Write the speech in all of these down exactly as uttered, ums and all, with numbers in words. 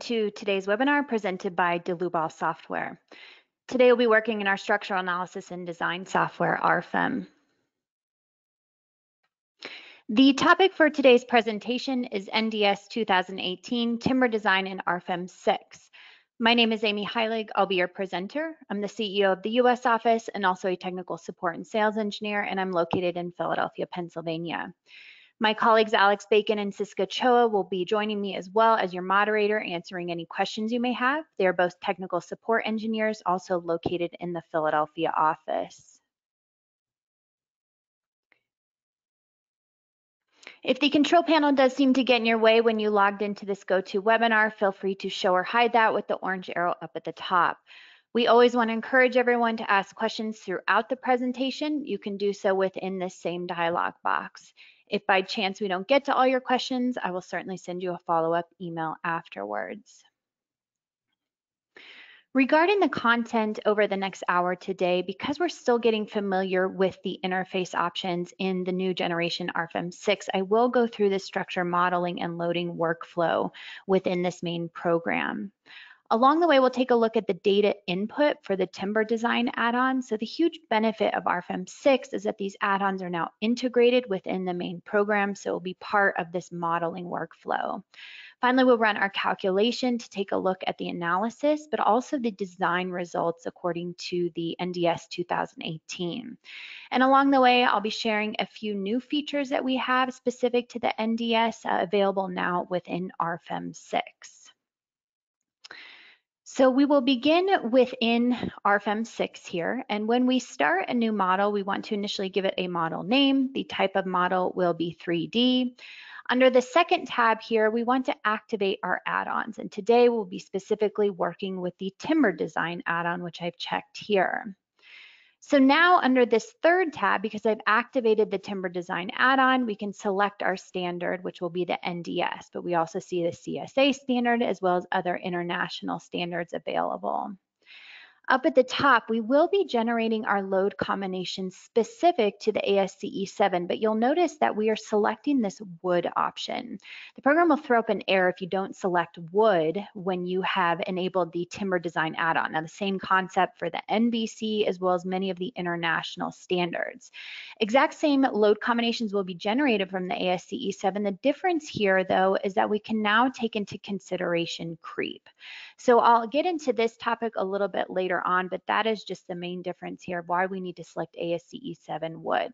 To today's webinar presented by Dlubal Software. Today we'll be working in our structural analysis and design software, R F E M. The topic for today's presentation is N D S two thousand eighteen Timber Design in R F E M six. My name is Amy Heilig. I'll be your presenter. I'm the C E O of the U S office and also a technical support and sales engineer, and I'm located in Philadelphia, Pennsylvania. My colleagues Alex Bacon and Siska Choa will be joining me as well as your moderator, answering any questions you may have. They are both technical support engineers, also located in the Philadelphia office. If the control panel does seem to get in your way when you logged into this GoToWebinar, feel free to show or hide that with the orange arrow up at the top. We always want to encourage everyone to ask questions throughout the presentation. You can do so within this same dialog box. If by chance we don't get to all your questions, I will certainly send you a follow-up email afterwards. Regarding the content over the next hour today, because we're still getting familiar with the interface options in the new generation R F E M six, I will go through the structure modeling and loading workflow within this main program. Along the way, we'll take a look at the data input for the timber design add-on. So the huge benefit of R F E M six is that these add-ons are now integrated within the main program, so it will be part of this modeling workflow. Finally, we'll run our calculation to take a look at the analysis, but also the design results according to the N D S two thousand eighteen. And along the way, I'll be sharing a few new features that we have specific to the N D S uh, available now within R F E M six. So we will begin within R F E M six here, and when we start a new model, we want to initially give it a model name. The type of model will be three D. Under the second tab here, we want to activate our add-ons, and today we'll be specifically working with the timber design add-on, which I've checked here. So now under this third tab, because I've activated the timber design add-on, we can select our standard, which will be the N D S, but we also see the C S A standard as well as other international standards available. Up at the top, we will be generating our load combination specific to the A S C E seven, but you'll notice that we are selecting this wood option. The program will throw up an error if you don't select wood when you have enabled the timber design add-on. Now, the same concept for the N B C as well as many of the international standards. Exact same load combinations will be generated from the A S C E seven. The difference here, though, is that we can now take into consideration creep. So I'll get into this topic a little bit later on, but that is just the main difference here, why we need to select A S C E seven wood.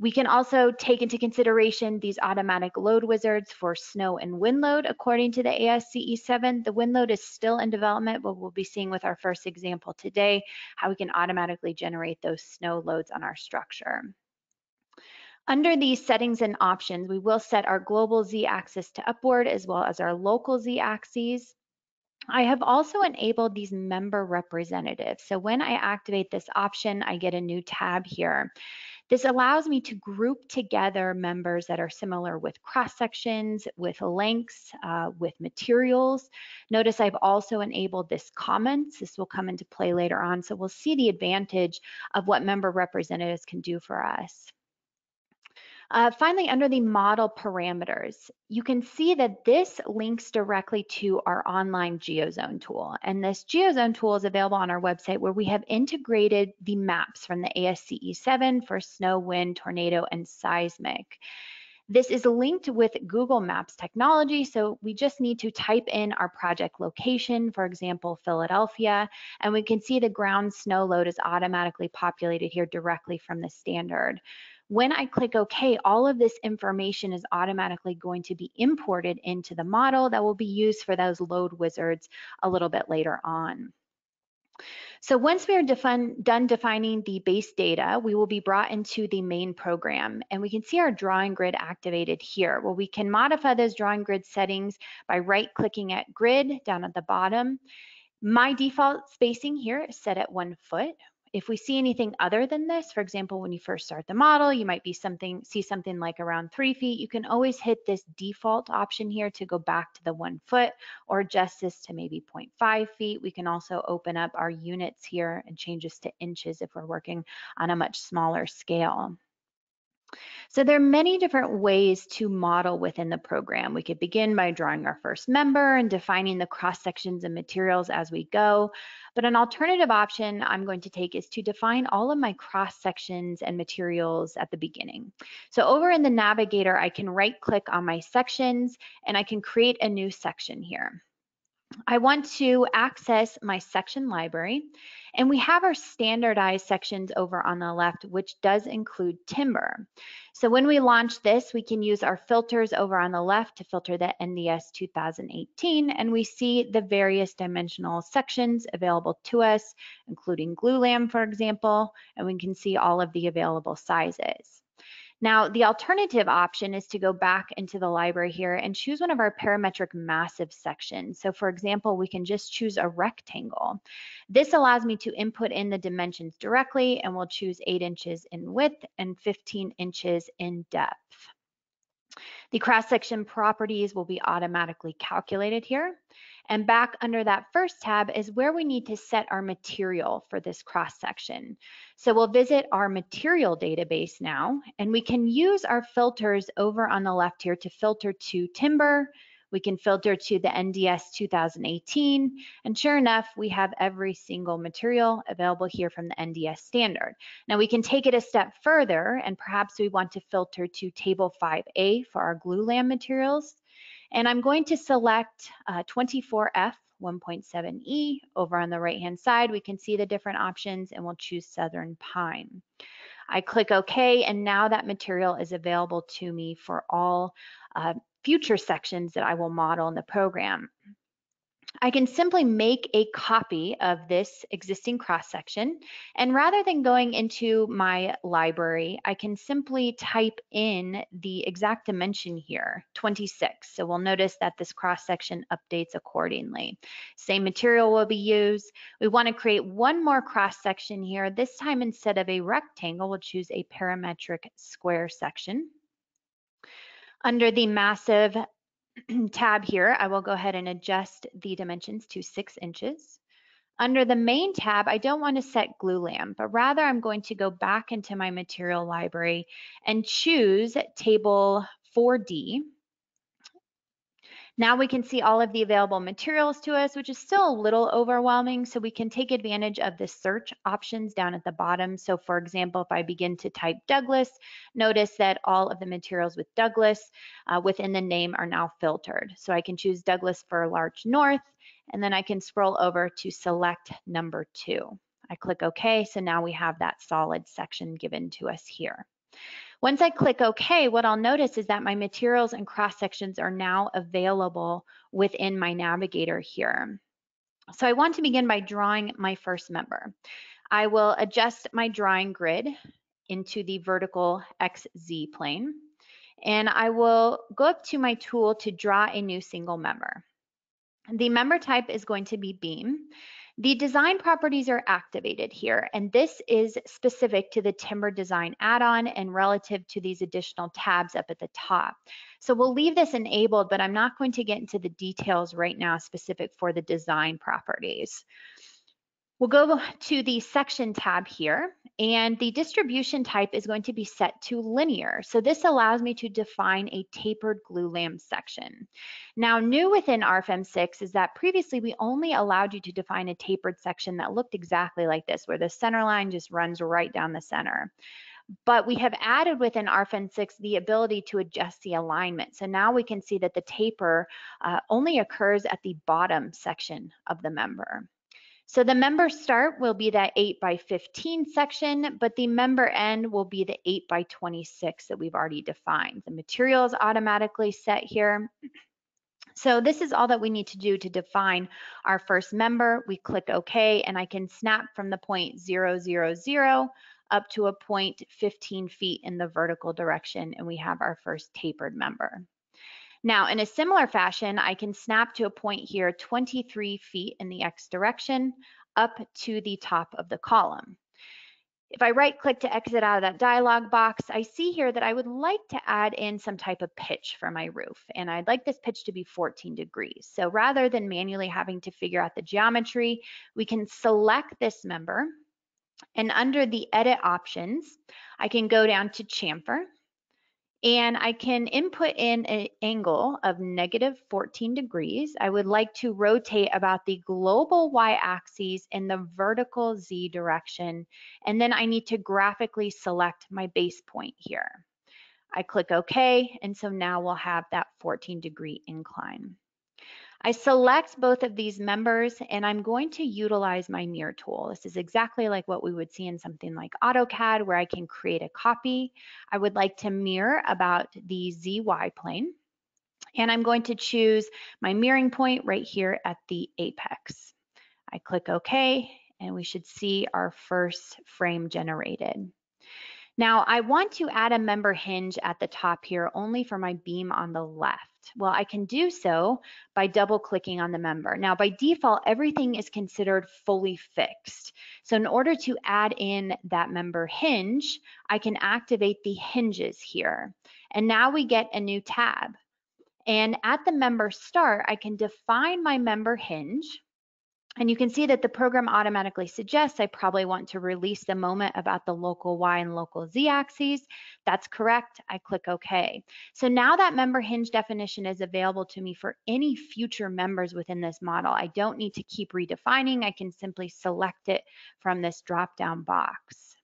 We can also take into consideration these automatic load wizards for snow and wind load. According to the A S C E seven, the wind load is still in development, but we'll be seeing with our first example today how we can automatically generate those snow loads on our structure. Under these settings and options, we will set our global z-axis to upward as well as our local z-axes. I have also enabled these member representatives. So when I activate this option, I get a new tab here. This allows me to group together members that are similar with cross sections, with lengths, uh, with materials. Notice I've also enabled this comments. This will come into play later on. So we'll see the advantage of what member representatives can do for us. Uh, finally, under the model parameters, you can see that this links directly to our online GeoZone tool. And this GeoZone tool is available on our website where we have integrated the maps from the A S C E seven for snow, wind, tornado, and seismic. This is linked with Google Maps technology, so we just need to type in our project location, for example, Philadelphia, and we can see the ground snow load is automatically populated here directly from the standard. When I click OK, all of this information is automatically going to be imported into the model that will be used for those load wizards a little bit later on. So once we are defin- done defining the base data, we will be brought into the main program, and we can see our drawing grid activated here. Well, we can modify those drawing grid settings by right-clicking at grid down at the bottom. My default spacing here is set at one foot. If we see anything other than this, for example, when you first start the model, you might be something, see something like around three feet. You can always hit this default option here to go back to the one foot or adjust this to maybe zero point five feet. We can also open up our units here and change this to inches if we're working on a much smaller scale. So there are many different ways to model within the program. We could begin by drawing our first member and defining the cross sections and materials as we go. But an alternative option I'm going to take is to define all of my cross sections and materials at the beginning. So over in the navigator, I can right click on my sections and I can create a new section here. I want to access my section library, and we have our standardized sections over on the left, which does include timber. So when we launch this, we can use our filters over on the left to filter the N D S two thousand eighteen, and we see the various dimensional sections available to us, including glulam, for example, and we can see all of the available sizes. Now, the alternative option is to go back into the library here and choose one of our parametric massive sections. So for example, we can just choose a rectangle. This allows me to input in the dimensions directly, and we'll choose eight inches in width and fifteen inches in depth. The cross-section properties will be automatically calculated here. And back under that first tab is where we need to set our material for this cross-section. So we'll visit our material database now, and we can use our filters over on the left here to filter to timber. We can filter to the N D S two thousand eighteen, and sure enough, we have every single material available here from the N D S standard. Now we can take it a step further, and perhaps we want to filter to Table five A for our glulam materials. And I'm going to select uh, twenty-four F one point seven E. Over on the right-hand side, we can see the different options, and we'll choose Southern Pine. I click OK, and now that material is available to me for all uh, future sections that I will model in the program. I can simply make a copy of this existing cross-section, and rather than going into my library, I can simply type in the exact dimension here, twenty-six. So we'll notice that this cross-section updates accordingly. Same material will be used. We want to create one more cross-section here. This time, instead of a rectangle, we'll choose a parametric square section. Under the massive tab here, I will go ahead and adjust the dimensions to six inches. Under the main tab, I don't want to set glulam, but rather I'm going to go back into my material library and choose Table four D. Now we can see all of the available materials to us, which is still a little overwhelming, so we can take advantage of the search options down at the bottom. So for example, if I begin to type Douglas, notice that all of the materials with Douglas uh, within the name are now filtered. So I can choose Douglas Fir Larch North, and then I can scroll over to select number two. I click OK, so now we have that solid section given to us here. Once I click OK, what I'll notice is that my materials and cross-sections are now available within my navigator here. So I want to begin by drawing my first member. I will adjust my drawing grid into the vertical X Z plane, and I will go up to my tool to draw a new single member. The member type is going to be beam. The design properties are activated here, and this is specific to the timber design add-on and relative to these additional tabs up at the top. So we'll leave this enabled, but I'm not going to get into the details right now specific for the design properties. We'll go to the section tab here, and the distribution type is going to be set to linear. So this allows me to define a tapered glulam section. Now, new within R F E M six is that previously we only allowed you to define a tapered section that looked exactly like this, where the center line just runs right down the center. But we have added within R F E M six the ability to adjust the alignment. So now we can see that the taper uh, only occurs at the bottom section of the member. So the member start will be that eight by fifteen section, but the member end will be the eight by twenty-six that we've already defined. The material is automatically set here. So this is all that we need to do to define our first member. We click OK, and I can snap from the point zero zero zero up to a point fifteen feet in the vertical direction, and we have our first tapered member. Now, in a similar fashion, I can snap to a point here twenty-three feet in the X direction up to the top of the column. If I right click to exit out of that dialog box, I see here that I would like to add in some type of pitch for my roof, and I'd like this pitch to be fourteen degrees. So rather than manually having to figure out the geometry, we can select this member, and under the edit options, I can go down to chamfer, and I can input in an angle of negative fourteen degrees. I would like to rotate about the global y-axis in the vertical z direction, and then I need to graphically select my base point here. I click OK, and so now we'll have that fourteen degree incline. I select both of these members, and I'm going to utilize my mirror tool. This is exactly like what we would see in something like AutoCAD, where I can create a copy. I would like to mirror about the Z Y plane, and I'm going to choose my mirroring point right here at the apex. I click OK, and we should see our first frame generated. Now, I want to add a member hinge at the top here only for my beam on the left. Well, I can do so by double clicking on the member. Now, by default, everything is considered fully fixed. So in order to add in that member hinge, I can activate the hinges here. And now we get a new tab. And at the member start, I can define my member hinge. And you can see that the program automatically suggests I probably want to release the moment about the local Y and local Z axes. That's correct. I click OK. So now that member hinge definition is available to me for any future members within this model. I don't need to keep redefining. I can simply select it from this drop-down box.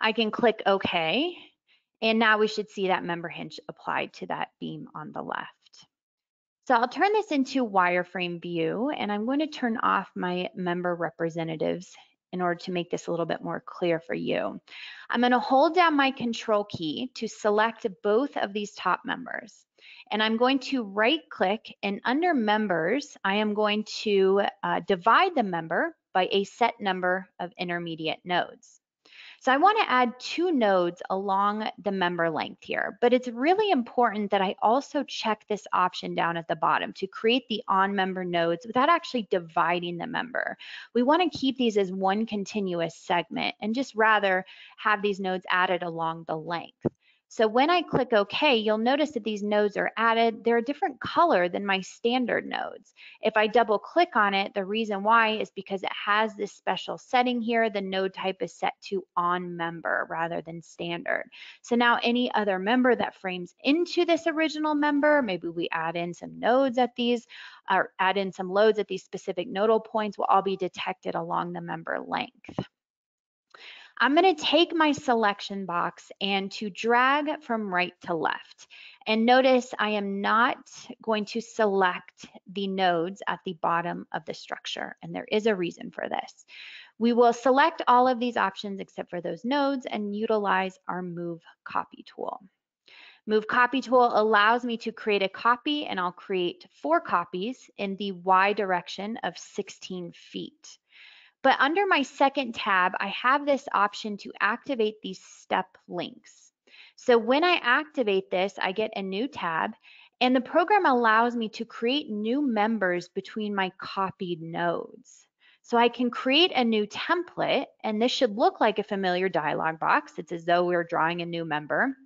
I can click OK. And now we should see that member hinge applied to that beam on the left. So I'll turn this into wireframe view, and I'm going to turn off my member representatives in order to make this a little bit more clear for you. I'm going to hold down my control key to select both of these top members, and I'm going to right click, and under members, I am going to uh, divide the member by a set number of intermediate nodes. So I want to add two nodes along the member length here, but it's really important that I also check this option down at the bottom to create the on member nodes without actually dividing the member. We want to keep these as one continuous segment and just rather have these nodes added along the length. So when I click OK, you'll notice that these nodes are added. They're a different color than my standard nodes. If I double click on it, the reason why is because it has this special setting here. The node type is set to on member rather than standard. So now any other member that frames into this original member, maybe we add in some nodes at these, or add in some loads at these specific nodal points, will all be detected along the member length. I'm going to take my selection box and to drag from right to left. And notice I am not going to select the nodes at the bottom of the structure, and there is a reason for this. We will select all of these options except for those nodes and utilize our Move Copy tool. Move Copy tool allows me to create a copy, and I'll create four copies in the Y direction of sixteen feet. But under my second tab, I have this option to activate these step links. So when I activate this, I get a new tab, and the program allows me to create new members between my copied nodes. So I can create a new template, and this should look like a familiar dialog box. It's as though we're drawing a new member.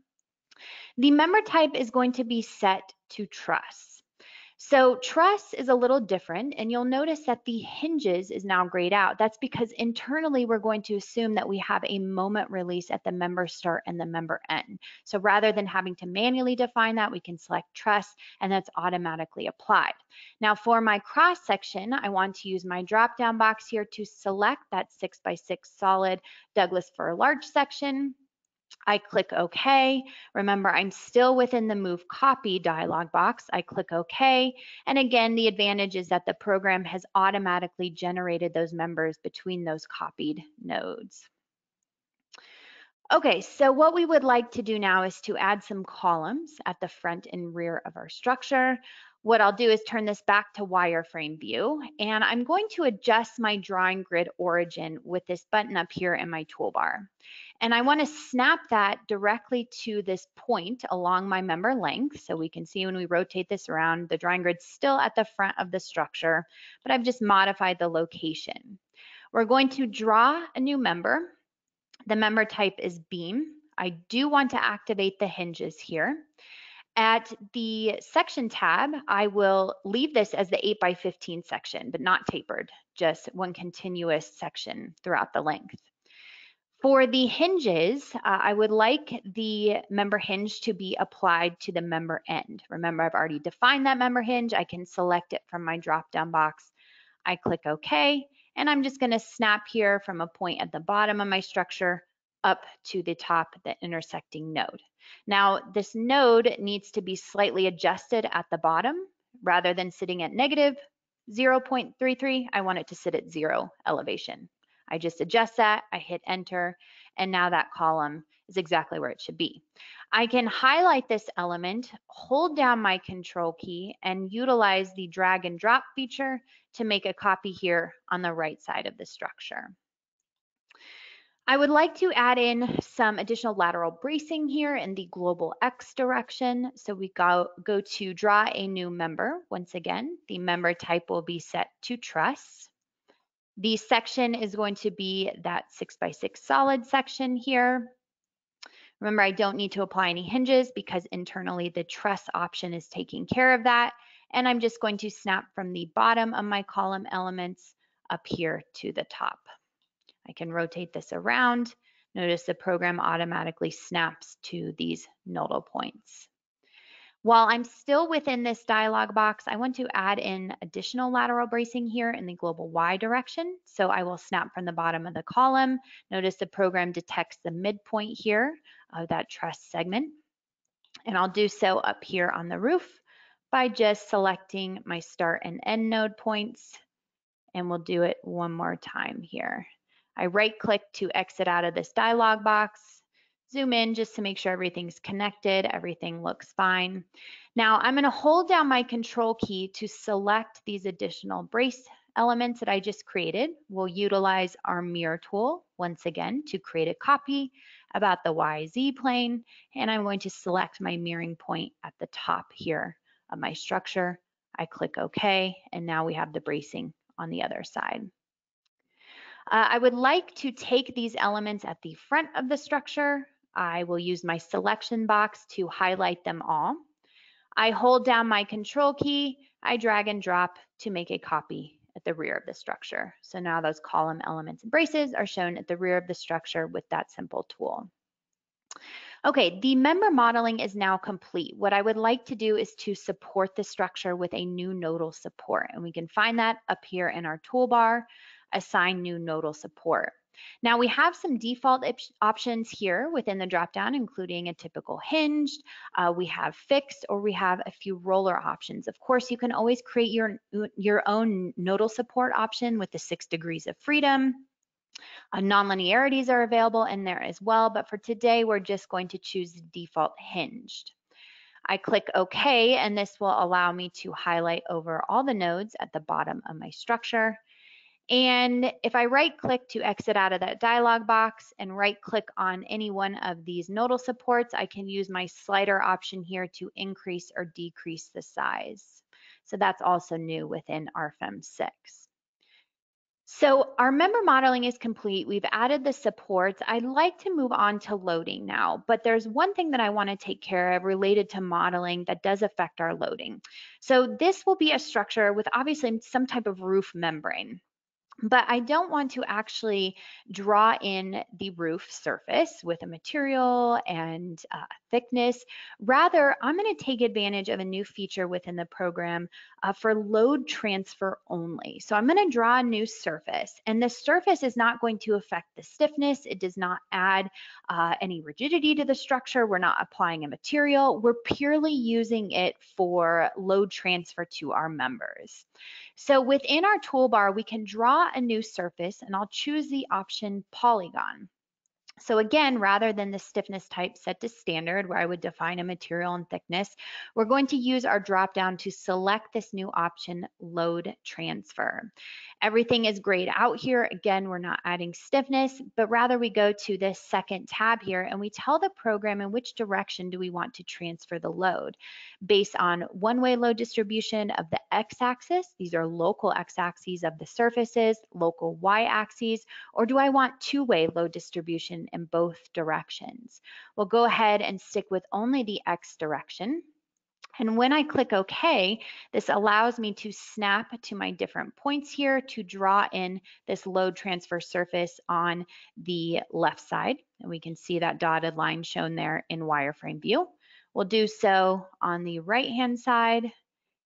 The member type is going to be set to truss. So truss is a little different, and you'll notice that the hinges is now grayed out. That's because internally we're going to assume that we have a moment release at the member start and the member end. So rather than having to manually define that, we can select truss, and that's automatically applied. Now for my cross section, I want to use my drop down box here to select that six by six solid Douglas fir large section. I click OK. Remember, I'm still within the Move Copy dialog box. I click OK. And again, the advantage is that the program has automatically generated those members between those copied nodes. Okay, so what we would like to do now is to add some columns at the front and rear of our structure. What I'll do is turn this back to wireframe view, and I'm going to adjust my drawing grid origin with this button up here in my toolbar. And I want to snap that directly to this point along my member length. So we can see when we rotate this around, the drawing grid's still at the front of the structure, but I've just modified the location. We're going to draw a new member. The member type is beam. I do want to activate the hinges here. At the section tab, I will leave this as the eight by fifteen section, but not tapered, just one continuous section throughout the length. For the hinges, uh, I would like the member hinge to be applied to the member end. Remember, I've already defined that member hinge. I can select it from my drop-down box. I click OK, and I'm just going to snap here from a point at the bottom of my structure up to the top, the intersecting node. Now, this node needs to be slightly adjusted at the bottom. Rather than sitting at negative zero point three three, I want it to sit at zero elevation. I just adjust that, I hit enter, and now that column is exactly where it should be. I can highlight this element, hold down my control key, and utilize the drag and drop feature to make a copy here on the right side of the structure. I would like to add in some additional lateral bracing here in the global X direction. So we go, go to draw a new member. Once again, the member type will be set to truss. The section is going to be that six by six solid section here. Remember, I don't need to apply any hinges because internally the truss option is taking care of that. And I'm just going to snap from the bottom of my column elements up here to the top. I can rotate this around. Notice the program automatically snaps to these nodal points. While I'm still within this dialog box, I want to add in additional lateral bracing here in the global Y direction. So I will snap from the bottom of the column. Notice the program detects the midpoint here of that truss segment. And I'll do so up here on the roof by just selecting my start and end node points. And we'll do it one more time here. I right click to exit out of this dialog box, zoom in just to make sure everything's connected, everything looks fine. Now I'm gonna hold down my control key to select these additional brace elements that I just created. We'll utilize our mirror tool once again to create a copy about the Y Z plane, and I'm going to select my mirroring point at the top here of my structure. I click OK, and now we have the bracing on the other side. Uh, I would like to take these elements at the front of the structure. I will use my selection box to highlight them all. I hold down my control key. I drag and drop to make a copy at the rear of the structure. So now those column elements and braces are shown at the rear of the structure with that simple tool. Okay, the member modeling is now complete. What I would like to do is to support the structure with a new nodal support, and we can find that up here in our toolbar. Assign new nodal support. Now we have some default op options here within the dropdown, including a typical hinged, uh, we have fixed, or we have a few roller options. Of course, you can always create your, your own nodal support option with the six degrees of freedom. Uh, nonlinearities are available in there as well, but for today, we're just going to choose the default hinged. I click OK, and this will allow me to highlight over all the nodes at the bottom of my structure. And if I right click to exit out of that dialog box and right click on any one of these nodal supports, I can use my slider option here to increase or decrease the size. So that's also new within R F E M six. So our member modeling is complete. We've added the supports. I'd like to move on to loading now, but there's one thing that I want to take care of related to modeling that does affect our loading. So this will be a structure with obviously some type of roof membrane. But I don't want to actually draw in the roof surface with a material and uh, thickness. Rather, I'm going to take advantage of a new feature within the program uh, for load transfer only. So I'm going to draw a new surface, and the surface is not going to affect the stiffness. It does not add uh, any rigidity to the structure. We're not applying a material. We're purely using it for load transfer to our members. So within our toolbar, we can draw a new surface, and I'll choose the option polygon. So again, rather than the stiffness type set to standard where I would define a material and thickness, we're going to use our dropdown to select this new option, load transfer. Everything is grayed out here. Again, we're not adding stiffness, but rather we go to this second tab here and we tell the program in which direction do we want to transfer the load based on one-way load distribution of the x-axis. These are local x-axes of the surfaces, local y-axes, or do I want two-way load distribution in both directions? We'll go ahead and stick with only the X direction. And when I click OK, this allows me to snap to my different points here to draw in this load transfer surface on the left side. And we can see that dotted line shown there in wireframe view. We'll do so on the right-hand side,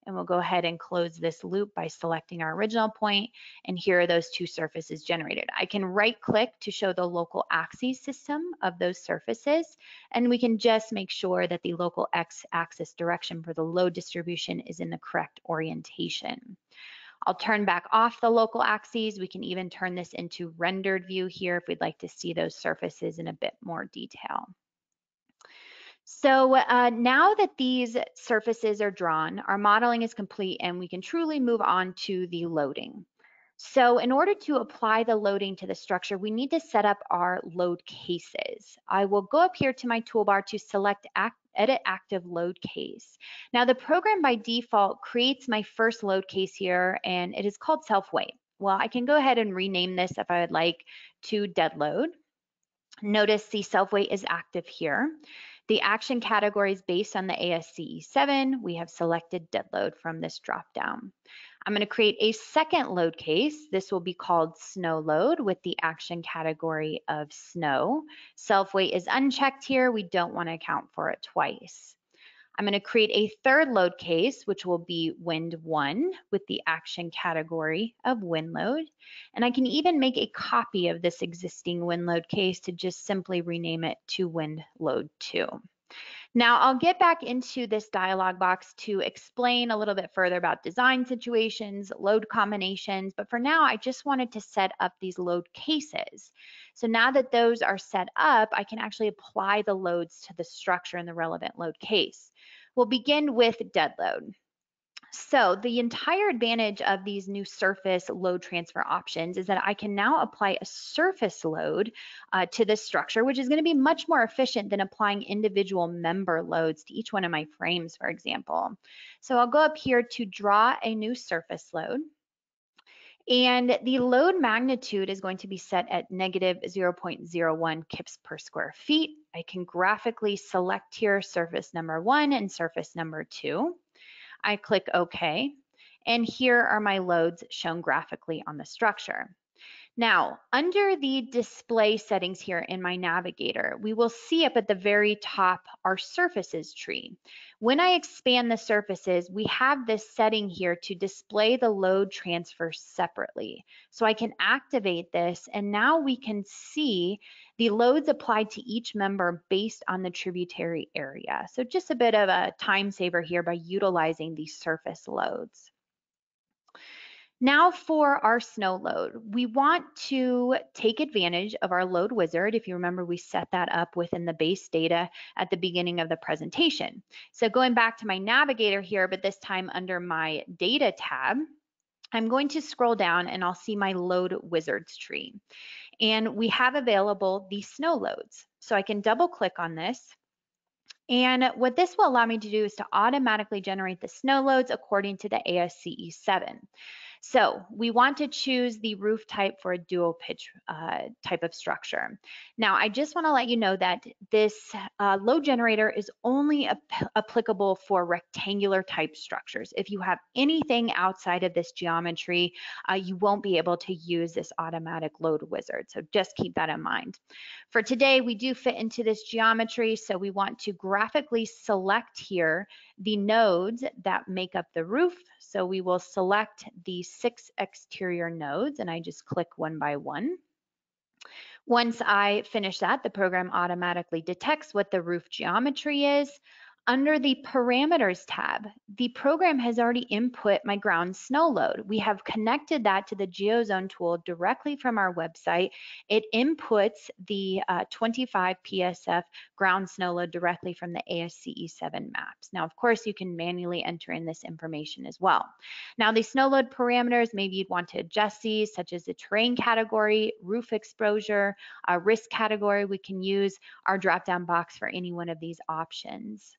and we'll go ahead and close this loop by selecting our original point. And here are those two surfaces generated. I can right-click to show the local axis system of those surfaces, and we can just make sure that the local x-axis direction for the load distribution is in the correct orientation. I'll turn back off the local axes. We can even turn this into rendered view here if we'd like to see those surfaces in a bit more detail. So uh, now that these surfaces are drawn, our modeling is complete and we can truly move on to the loading. So in order to apply the loading to the structure, we need to set up our load cases. I will go up here to my toolbar to select act, edit active load case. Now the program by default creates my first load case here, and it is called self-weight. Well, I can go ahead and rename this if I would like to dead load. Notice the self-weight is active here. The action category is based on the A S C E seven. We have selected deadload from this dropdown. I'm going to create a second load case. This will be called snow load with the action category of snow. Self-weight is unchecked here. We don't want to account for it twice. I'm going to create a third load case, which will be wind one with the action category of wind load. And I can even make a copy of this existing wind load case to just simply rename it to wind load two. Now I'll get back into this dialog box to explain a little bit further about design situations, load combinations, but for now I just wanted to set up these load cases. So now that those are set up, I can actually apply the loads to the structure in the relevant load case. We'll begin with dead load. So the entire advantage of these new surface load transfer options is that I can now apply a surface load uh, to this structure, which is going to be much more efficient than applying individual member loads to each one of my frames, for example. So I'll go up here to draw a new surface load. And the load magnitude is going to be set at negative zero point zero one kips per square feet. I can graphically select here surface number one and surface number two. I click OK, and here are my loads shown graphically on the structure. Now, under the display settings here in my navigator, we will see up at the very top our surfaces tree. When I expand the surfaces, we have this setting here to display the load transfer separately. So I can activate this, and now we can see the loads applied to each member based on the tributary area. So just a bit of a time saver here by utilizing these surface loads. Now for our snow load, we want to take advantage of our load wizard. If you remember, we set that up within the base data at the beginning of the presentation. So going back to my navigator here, but this time under my data tab, I'm going to scroll down and I'll see my load wizards tree. And we have available the snow loads. So I can double click on this. And what this will allow me to do is to automatically generate the snow loads according to the A S C E seven. So we want to choose the roof type for a dual pitch uh, type of structure. Now, I just want to let you know that this uh, load generator is only ap applicable for rectangular type structures. If you have anything outside of this geometry, uh, you won't be able to use this automatic load wizard. So just keep that in mind. For today, we do fit into this geometry, so we want to graphically select here the nodes that make up the roof. So we will select the six exterior nodes, and I just click one by one. Once I finish that, the program automatically detects what the roof geometry is. Under the parameters tab, the program has already input my ground snow load. We have connected that to the GeoZone tool directly from our website. It inputs the uh, twenty-five P S F ground snow load directly from the A S C E seven maps. Now, of course, you can manually enter in this information as well. Now, the snow load parameters, maybe you'd want to adjust these, such as the terrain category, roof exposure, uh, risk category. We can use our drop-down box for any one of these options.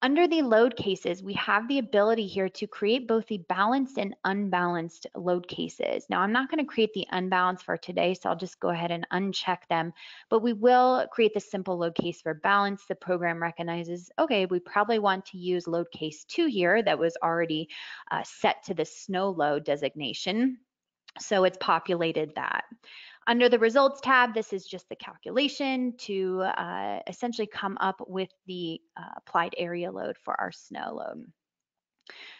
Under the load cases, we have the ability here to create both the balanced and unbalanced load cases. Now, I'm not going to create the unbalanced for today, so I'll just go ahead and uncheck them, but we will create the simple load case for balance. The program recognizes, okay, we probably want to use load case two here that was already uh, set to the snow load designation, so it's populated that. Under the results tab, this is just the calculation to uh, essentially come up with the uh, applied area load for our snow load.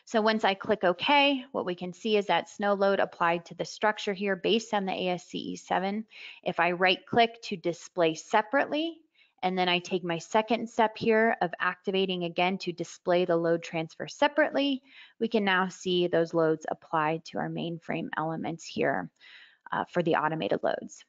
So once I click OK, what we can see is that snow load applied to the structure here based on the A S C E seven. If I right click to display separately, and then I take my second step here of activating again to display the load transfer separately, we can now see those loads applied to our mainframe elements here. Uh, for the automated loads.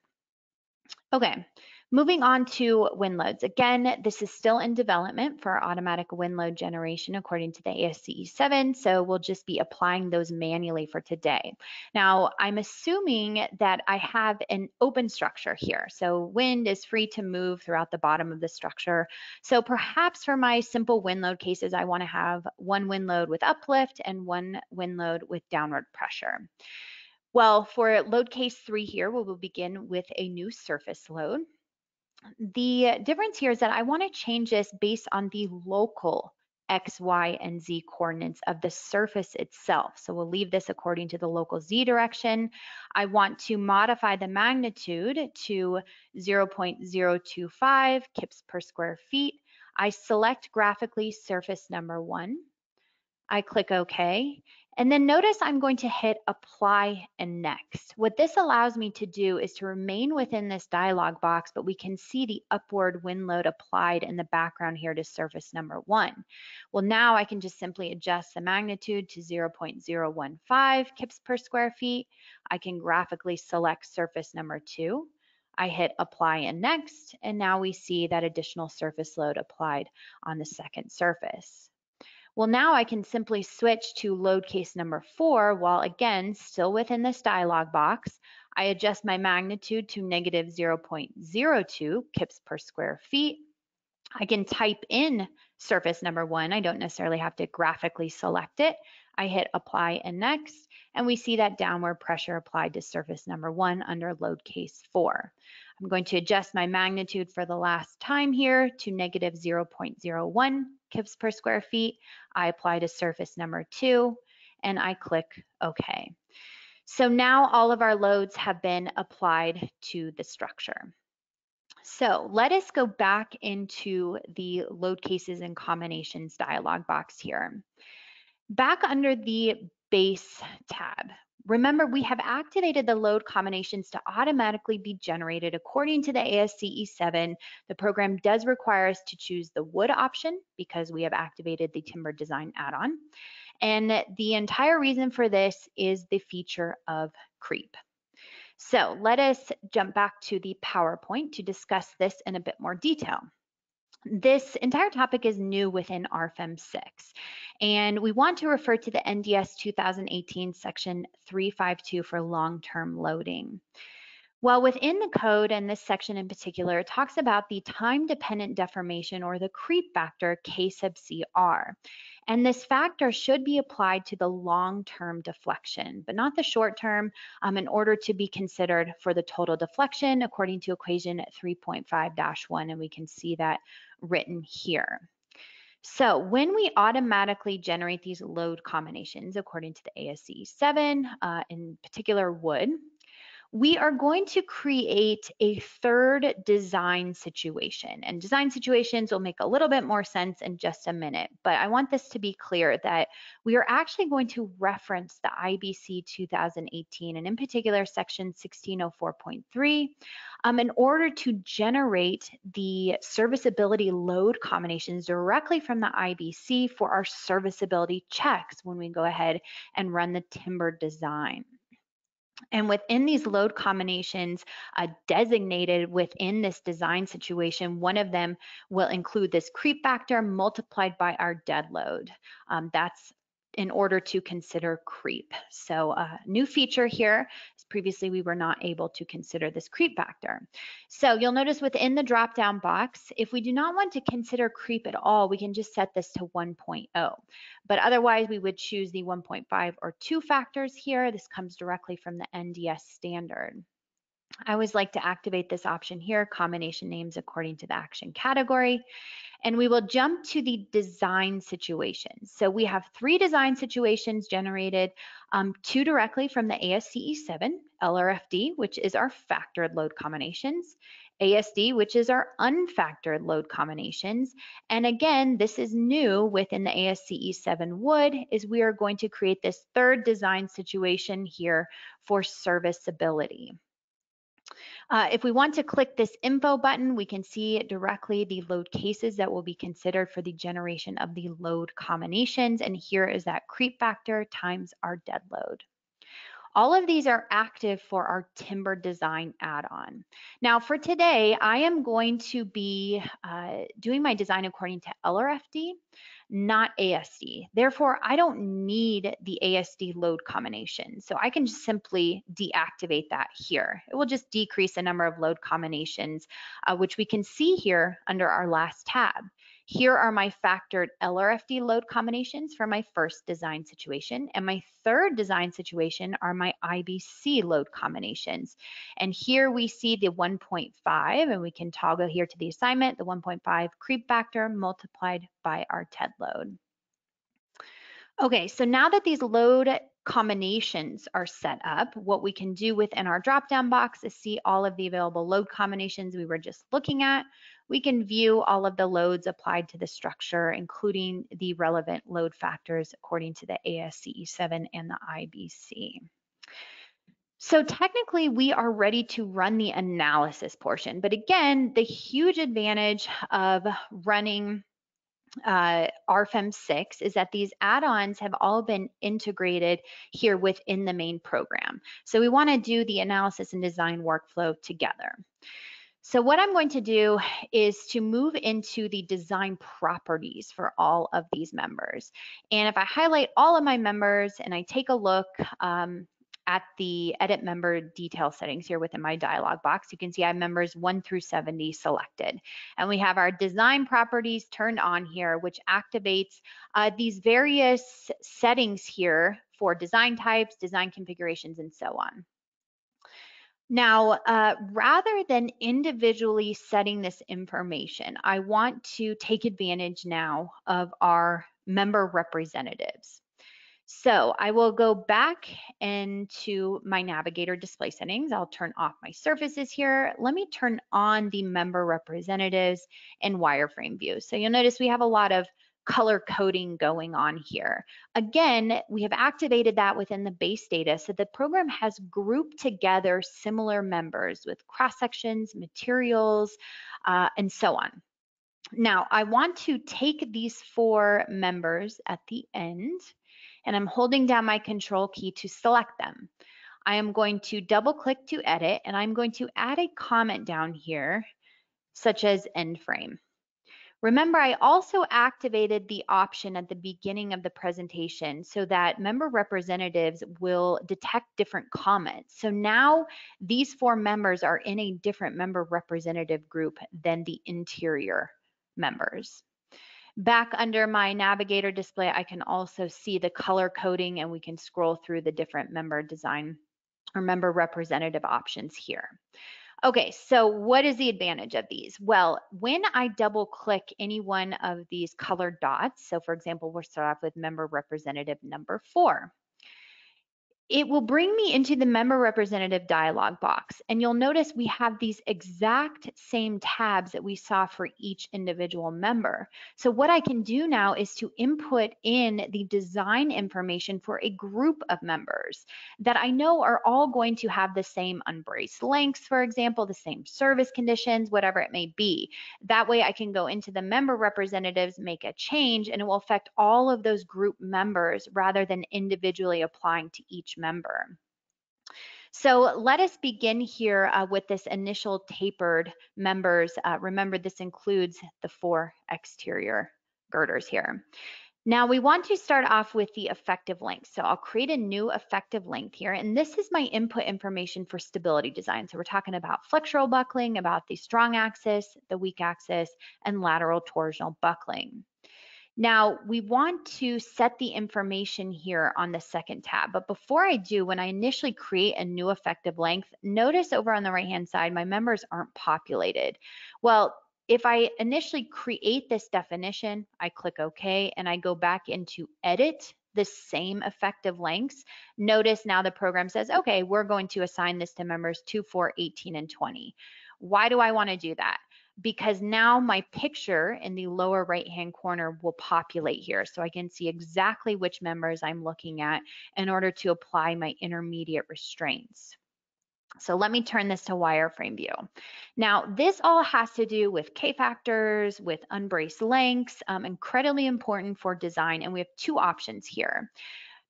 Okay, moving on to wind loads. Again, this is still in development for our automatic wind load generation according to the A S C E seven, so we'll just be applying those manually for today. Now, I'm assuming that I have an open structure here, so wind is free to move throughout the bottom of the structure. So perhaps for my simple wind load cases, I want to have one wind load with uplift and one wind load with downward pressure. Well, for load case three here, we will begin with a new surface load. The difference here is that I want to change this based on the local X, Y, and Z coordinates of the surface itself. So we'll leave this according to the local Z direction. I want to modify the magnitude to zero point zero two five kips per square feet. I select graphically surface number one. I click OK. And then notice I'm going to hit apply and next. What this allows me to do is to remain within this dialog box, but we can see the upward wind load applied in the background here to surface number one. Well, now I can just simply adjust the magnitude to zero point zero one five kips per square feet. I can graphically select surface number two. I hit apply and next, and now we see that additional surface load applied on the second surface. Well, now I can simply switch to load case number four while again, still within this dialog box, I adjust my magnitude to negative zero point zero two kips per square feet. I can type in surface number one. I don't necessarily have to graphically select it. I hit apply and next, and we see that downward pressure applied to surface number one under load case four. I'm going to adjust my magnitude for the last time here to negative zero point zero one kips per square feet. I apply to surface number two and I click OK. So now all of our loads have been applied to the structure. So let us go back into the load cases and combinations dialog box here. Back under the base tab, remember, we have activated the load combinations to automatically be generated according to the A S C E seven. The program does require us to choose the wood option because we have activated the timber design add-on. And the entire reason for this is the feature of creep. So let us jump back to the PowerPoint to discuss this in a bit more detail. This entire topic is new within R F E M six, and we want to refer to the N D S two thousand eighteen section three five two for long-term loading. Well, within the code and this section in particular, it talks about the time-dependent deformation or the creep factor K sub C R. And this factor should be applied to the long-term deflection, but not the short-term um, in order to be considered for the total deflection according to equation three point five dash one, and we can see that written here. So when we automatically generate these load combinations according to the A S C E seven, uh, in particular wood, we are going to create a third design situation, and design situations will make a little bit more sense in just a minute, but I want this to be clear that we are actually going to reference the I B C two thousand eighteen, and in particular section sixteen oh four point three, um, in order to generate the serviceability load combinations directly from the I B C for our serviceability checks when we go ahead and run the timber design. And within these load combinations uh, designated within this design situation, one of them will include this creep factor multiplied by our dead load. Um, that's in order to consider creep. So a uh, new feature here is previously we were not able to consider this creep factor. So you'll notice within the drop-down box, if we do not want to consider creep at all, we can just set this to one point oh. But otherwise we would choose the one point five or two factors here. This comes directly from the N D S standard. I always like to activate this option here, combination names according to the action category. And we will jump to the design situations. So we have three design situations generated, um, two directly from the A S C E seven, L R F D, which is our factored load combinations, A S D, which is our unfactored load combinations. And again, this is new within the A S C E seven wood, is we are going to create this third design situation here for serviceability. Uh, if we want to click this info button, we can see directly the load cases that will be considered for the generation of the load combinations. And here is that creep factor times our dead load. All of these are active for our timber design add-on. Now for today, I am going to be uh, doing my design according to L R F D, not A S D. Therefore, I don't need the A S D load combination. So I can just simply deactivate that here. It will just decrease the number of load combinations, uh, which we can see here under our last tab. Here are my factored L R F D load combinations for my first design situation. And my third design situation are my I B C load combinations. And here we see the one point five, and we can toggle here to the assignment, the one point five creep factor multiplied by our T E D load. Okay, so now that these load combinations are set up, what we can do within our drop-down box is see all of the available load combinations we were just looking at. We can view all of the loads applied to the structure, including the relevant load factors according to the A S C E seven and the I B C. So technically we are ready to run the analysis portion, but again, the huge advantage of running uh R F E M six is that these add-ons have all been integrated here within the main program. So we want to do the analysis and design workflow together. So what I'm going to do is to move into the design properties for all of these members. And if I highlight all of my members and I take a look um, at the edit member detail settings here within my dialog box, you can see I have members one through seventy selected. And we have our design properties turned on here, which activates uh, these various settings here for design types, design configurations, and so on. Now, uh, rather than individually setting this information, I want to take advantage now of our member representatives. So I will go back into my navigator display settings. I'll turn off my surfaces here. Let me turn on the member representatives and wireframe view. So you'll notice we have a lot of color coding going on here. Again, we have activated that within the base data. So the program has grouped together similar members with cross sections, materials, uh, and so on. Now I want to take these four members at the end, and I'm holding down my control key to select them. I am going to double click to edit, and I'm going to add a comment down here, such as end frame. Remember, I also activated the option at the beginning of the presentation so that member representatives will detect different comments. So now these four members are in a different member representative group than the interior members. Back under my navigator display, I can also see the color coding, and we can scroll through the different member design or member representative options here. Okay, so what is the advantage of these? Well, when I double click any one of these colored dots, so for example, we'll start off with member representative number four, it will bring me into the member representative dialog box. And you'll notice we have these exact same tabs that we saw for each individual member. So what I can do now is to input in the design information for a group of members that I know are all going to have the same unbraced lengths, for example, the same service conditions, whatever it may be. That way I can go into the member representatives, make a change, and it will affect all of those group members rather than individually applying to each member. So let us begin here uh, with this initial tapered members. Uh, remember, this includes the four exterior girders here. Now we want to start off with the effective length. So I'll create a new effective length here, and this is my input information for stability design. So we're talking about flexural buckling, about the strong axis, the weak axis, and lateral torsional buckling. Now we want to set the information here on the second tab, but before I do, when I initially create a new effective length, notice over on the right-hand side, my members aren't populated. Well, if I initially create this definition, I click OK, and I go back into edit the same effective lengths. Notice now the program says, okay, we're going to assign this to members two, four, eighteen, and twenty. Why do I want to do that? Because now my picture in the lower right-hand corner will populate here, so I can see exactly which members I'm looking at in order to apply my intermediate restraints. So let me turn this to wireframe view. Now, this all has to do with K-factors, with unbraced lengths, um, incredibly important for design, and we have two options here.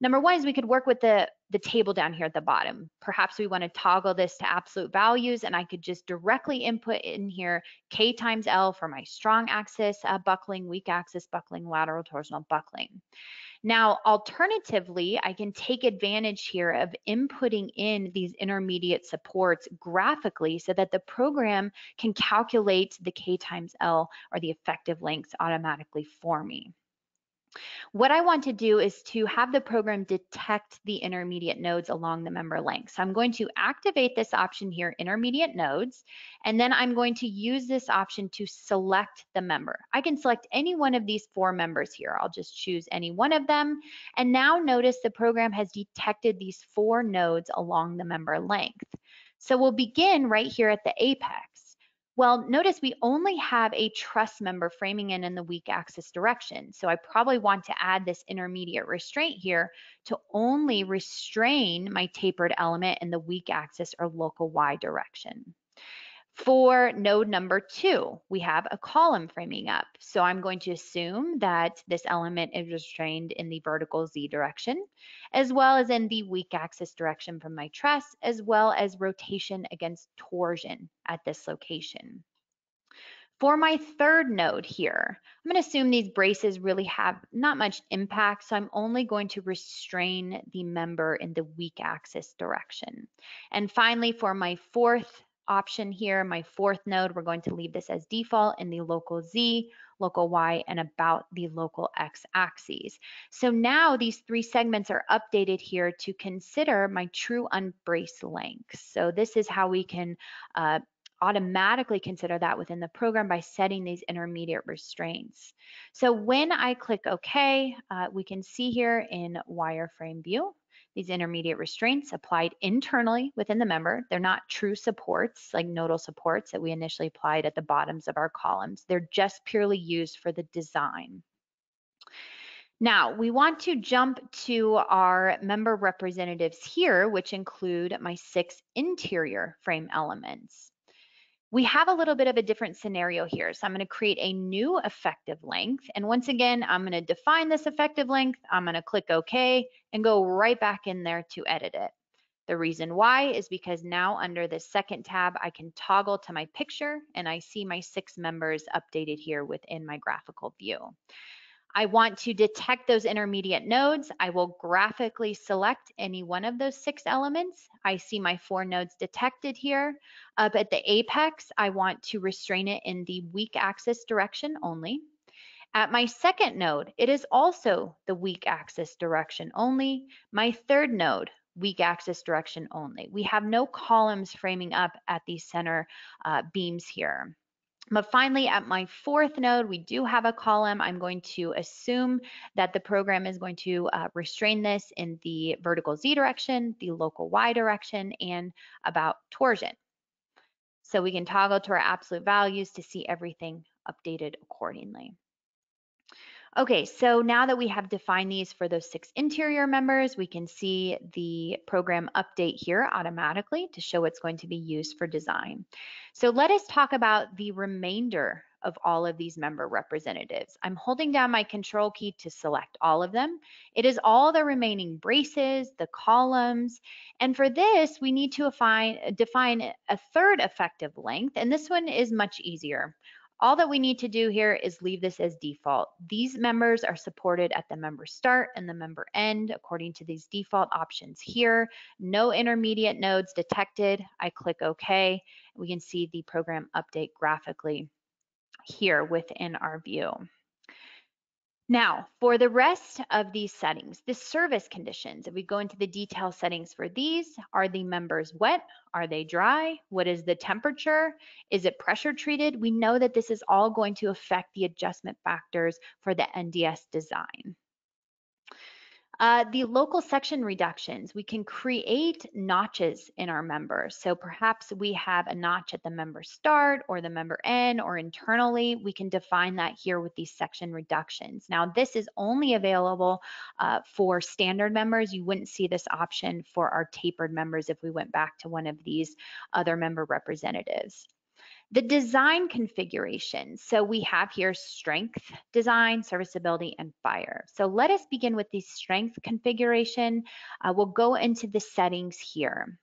Number one is we could work with the, the table down here at the bottom. Perhaps we want to toggle this to absolute values, and I could just directly input in here K times L for my strong axis uh, buckling, weak axis buckling, lateral torsional buckling. Now, alternatively, I can take advantage here of inputting in these intermediate supports graphically so that the program can calculate the K times L or the effective lengths automatically for me. What I want to do is to have the program detect the intermediate nodes along the member length. So I'm going to activate this option here, intermediate nodes, and then I'm going to use this option to select the member. I can select any one of these four members here. I'll just choose any one of them. And now notice the program has detected these four nodes along the member length. So we'll begin right here at the apex. Well, notice we only have a truss member framing in in the weak axis direction. So I probably want to add this intermediate restraint here to only restrain my tapered element in the weak axis or local Y direction. For node number two, we have a column framing up. So I'm going to assume that this element is restrained in the vertical Z direction, as well as in the weak axis direction from my truss, as well as rotation against torsion at this location. For my third node here, I'm going to assume these braces really have not much impact, so I'm only going to restrain the member in the weak axis direction. And finally, for my fourth option here, my fourth node, we're going to leave this as default in the local Z, local Y, and about the local X axes. So now these three segments are updated here to consider my true unbraced length. So this is how we can uh, automatically consider that within the program by setting these intermediate restraints. So when I click OK, uh, we can see here in wireframe view, these intermediate restraints applied internally within the member. They're not true supports like nodal supports that we initially applied at the bottoms of our columns. They're just purely used for the design. Now, we want to jump to our member representatives here, which include my six interior frame elements. We have a little bit of a different scenario here. So I'm going to create a new effective length. And once again, I'm going to define this effective length. I'm going to click OK and go right back in there to edit it. The reason why is because now under the second tab, I can toggle to my picture and I see my six members updated here within my graphical view. I want to detect those intermediate nodes. I will graphically select any one of those six elements. I see my four nodes detected here. Up at the apex, I want to restrain it in the weak axis direction only. At my second node, it is also the weak axis direction only. My third node, weak axis direction only. We have no columns framing up at the center uh, beams here. But finally, at my fourth node, we do have a column. I'm going to assume that the program is going to uh, restrain this in the vertical Z direction, the local Y direction, and about torsion. So we can toggle to our absolute values to see everything updated accordingly. Okay, so now that we have defined these for those six interior members, we can see the program update here automatically to show it's going to be used for design. So let us talk about the remainder of all of these member representatives. I'm holding down my control key to select all of them. It is all the remaining braces, the columns, and for this, we need to define, define a third effective length, and this one is much easier. All that we need to do here is leave this as default. These members are supported at the member start and the member end according to these default options here. No intermediate nodes detected. I click OK. We can see the program update graphically here within our view. Now, for the rest of these settings, the service conditions, if we go into the detail settings for these, are the members wet? Are they dry? What is the temperature? Is it pressure treated? We know that this is all going to affect the adjustment factors for the N D S design. Uh, the local section reductions, we can create notches in our members. So perhaps we have a notch at the member start or the member end or internally. We can define that here with these section reductions. Now, this is only available uh, for standard members. You wouldn't see this option for our tapered members if we went back to one of these other member representatives. The design configuration. So we have here strength, design, serviceability, and fire. So let us begin with the strength configuration. Uh, we'll go into the settings here.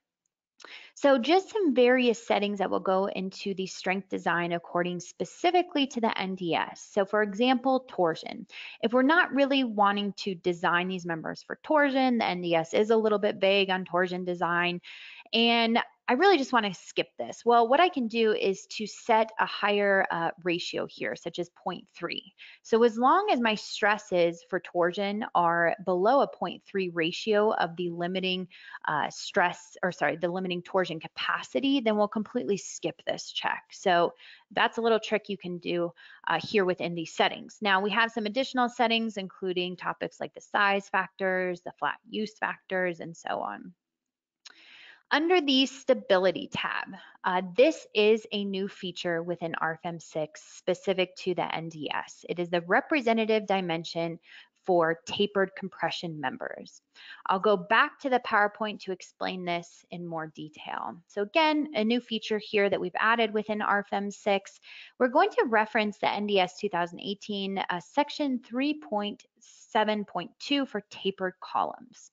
So just some various settings that will go into the strength design according specifically to the N D S. So for example, torsion. If we're not really wanting to design these members for torsion, the N D S is a little bit vague on torsion design, and I really just want to skip this. Well, what I can do is to set a higher uh, ratio here, such as zero point three. So as long as my stresses for torsion are below a zero point three ratio of the limiting uh, stress, or sorry, the limiting torsion capacity, then we'll completely skip this check. So that's a little trick you can do uh, here within these settings. Now we have some additional settings, including topics like the size factors, the flat use factors, and so on. Under the stability tab, uh, this is a new feature within R F E M six specific to the N D S. It is the representative dimension for tapered compression members. I'll go back to the PowerPoint to explain this in more detail. So again, a new feature here that we've added within R F E M six. We're going to reference the N D S twenty eighteen uh, section three point seven point two for tapered columns.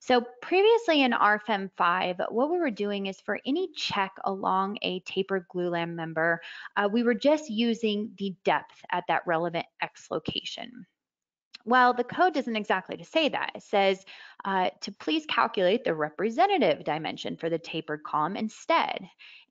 So previously in R F E M five, what we were doing is for any check along a tapered glulam member, uh, we were just using the depth at that relevant X location. Well, the code doesn't exactly say that. It says uh, to please calculate the representative dimension for the tapered column instead.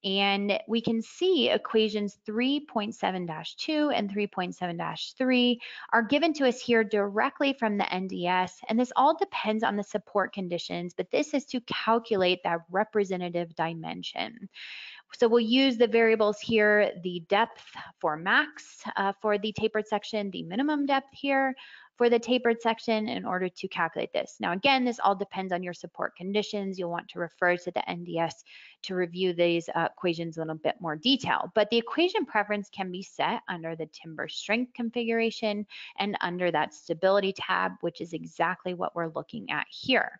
And we can see equations three point seven dash two and three point seven dash three are given to us here directly from the N D S. And this all depends on the support conditions, but this is to calculate that representative dimension. So we'll use the variables here, the depth for max uh, for the tapered section, the minimum depth here for the tapered section in order to calculate this. Now, again, this all depends on your support conditions. You'll want to refer to the N D S to review these uh, equations in a little bit more detail, but the equation preference can be set under the timber strength configuration and under that stability tab, which is exactly what we're looking at here.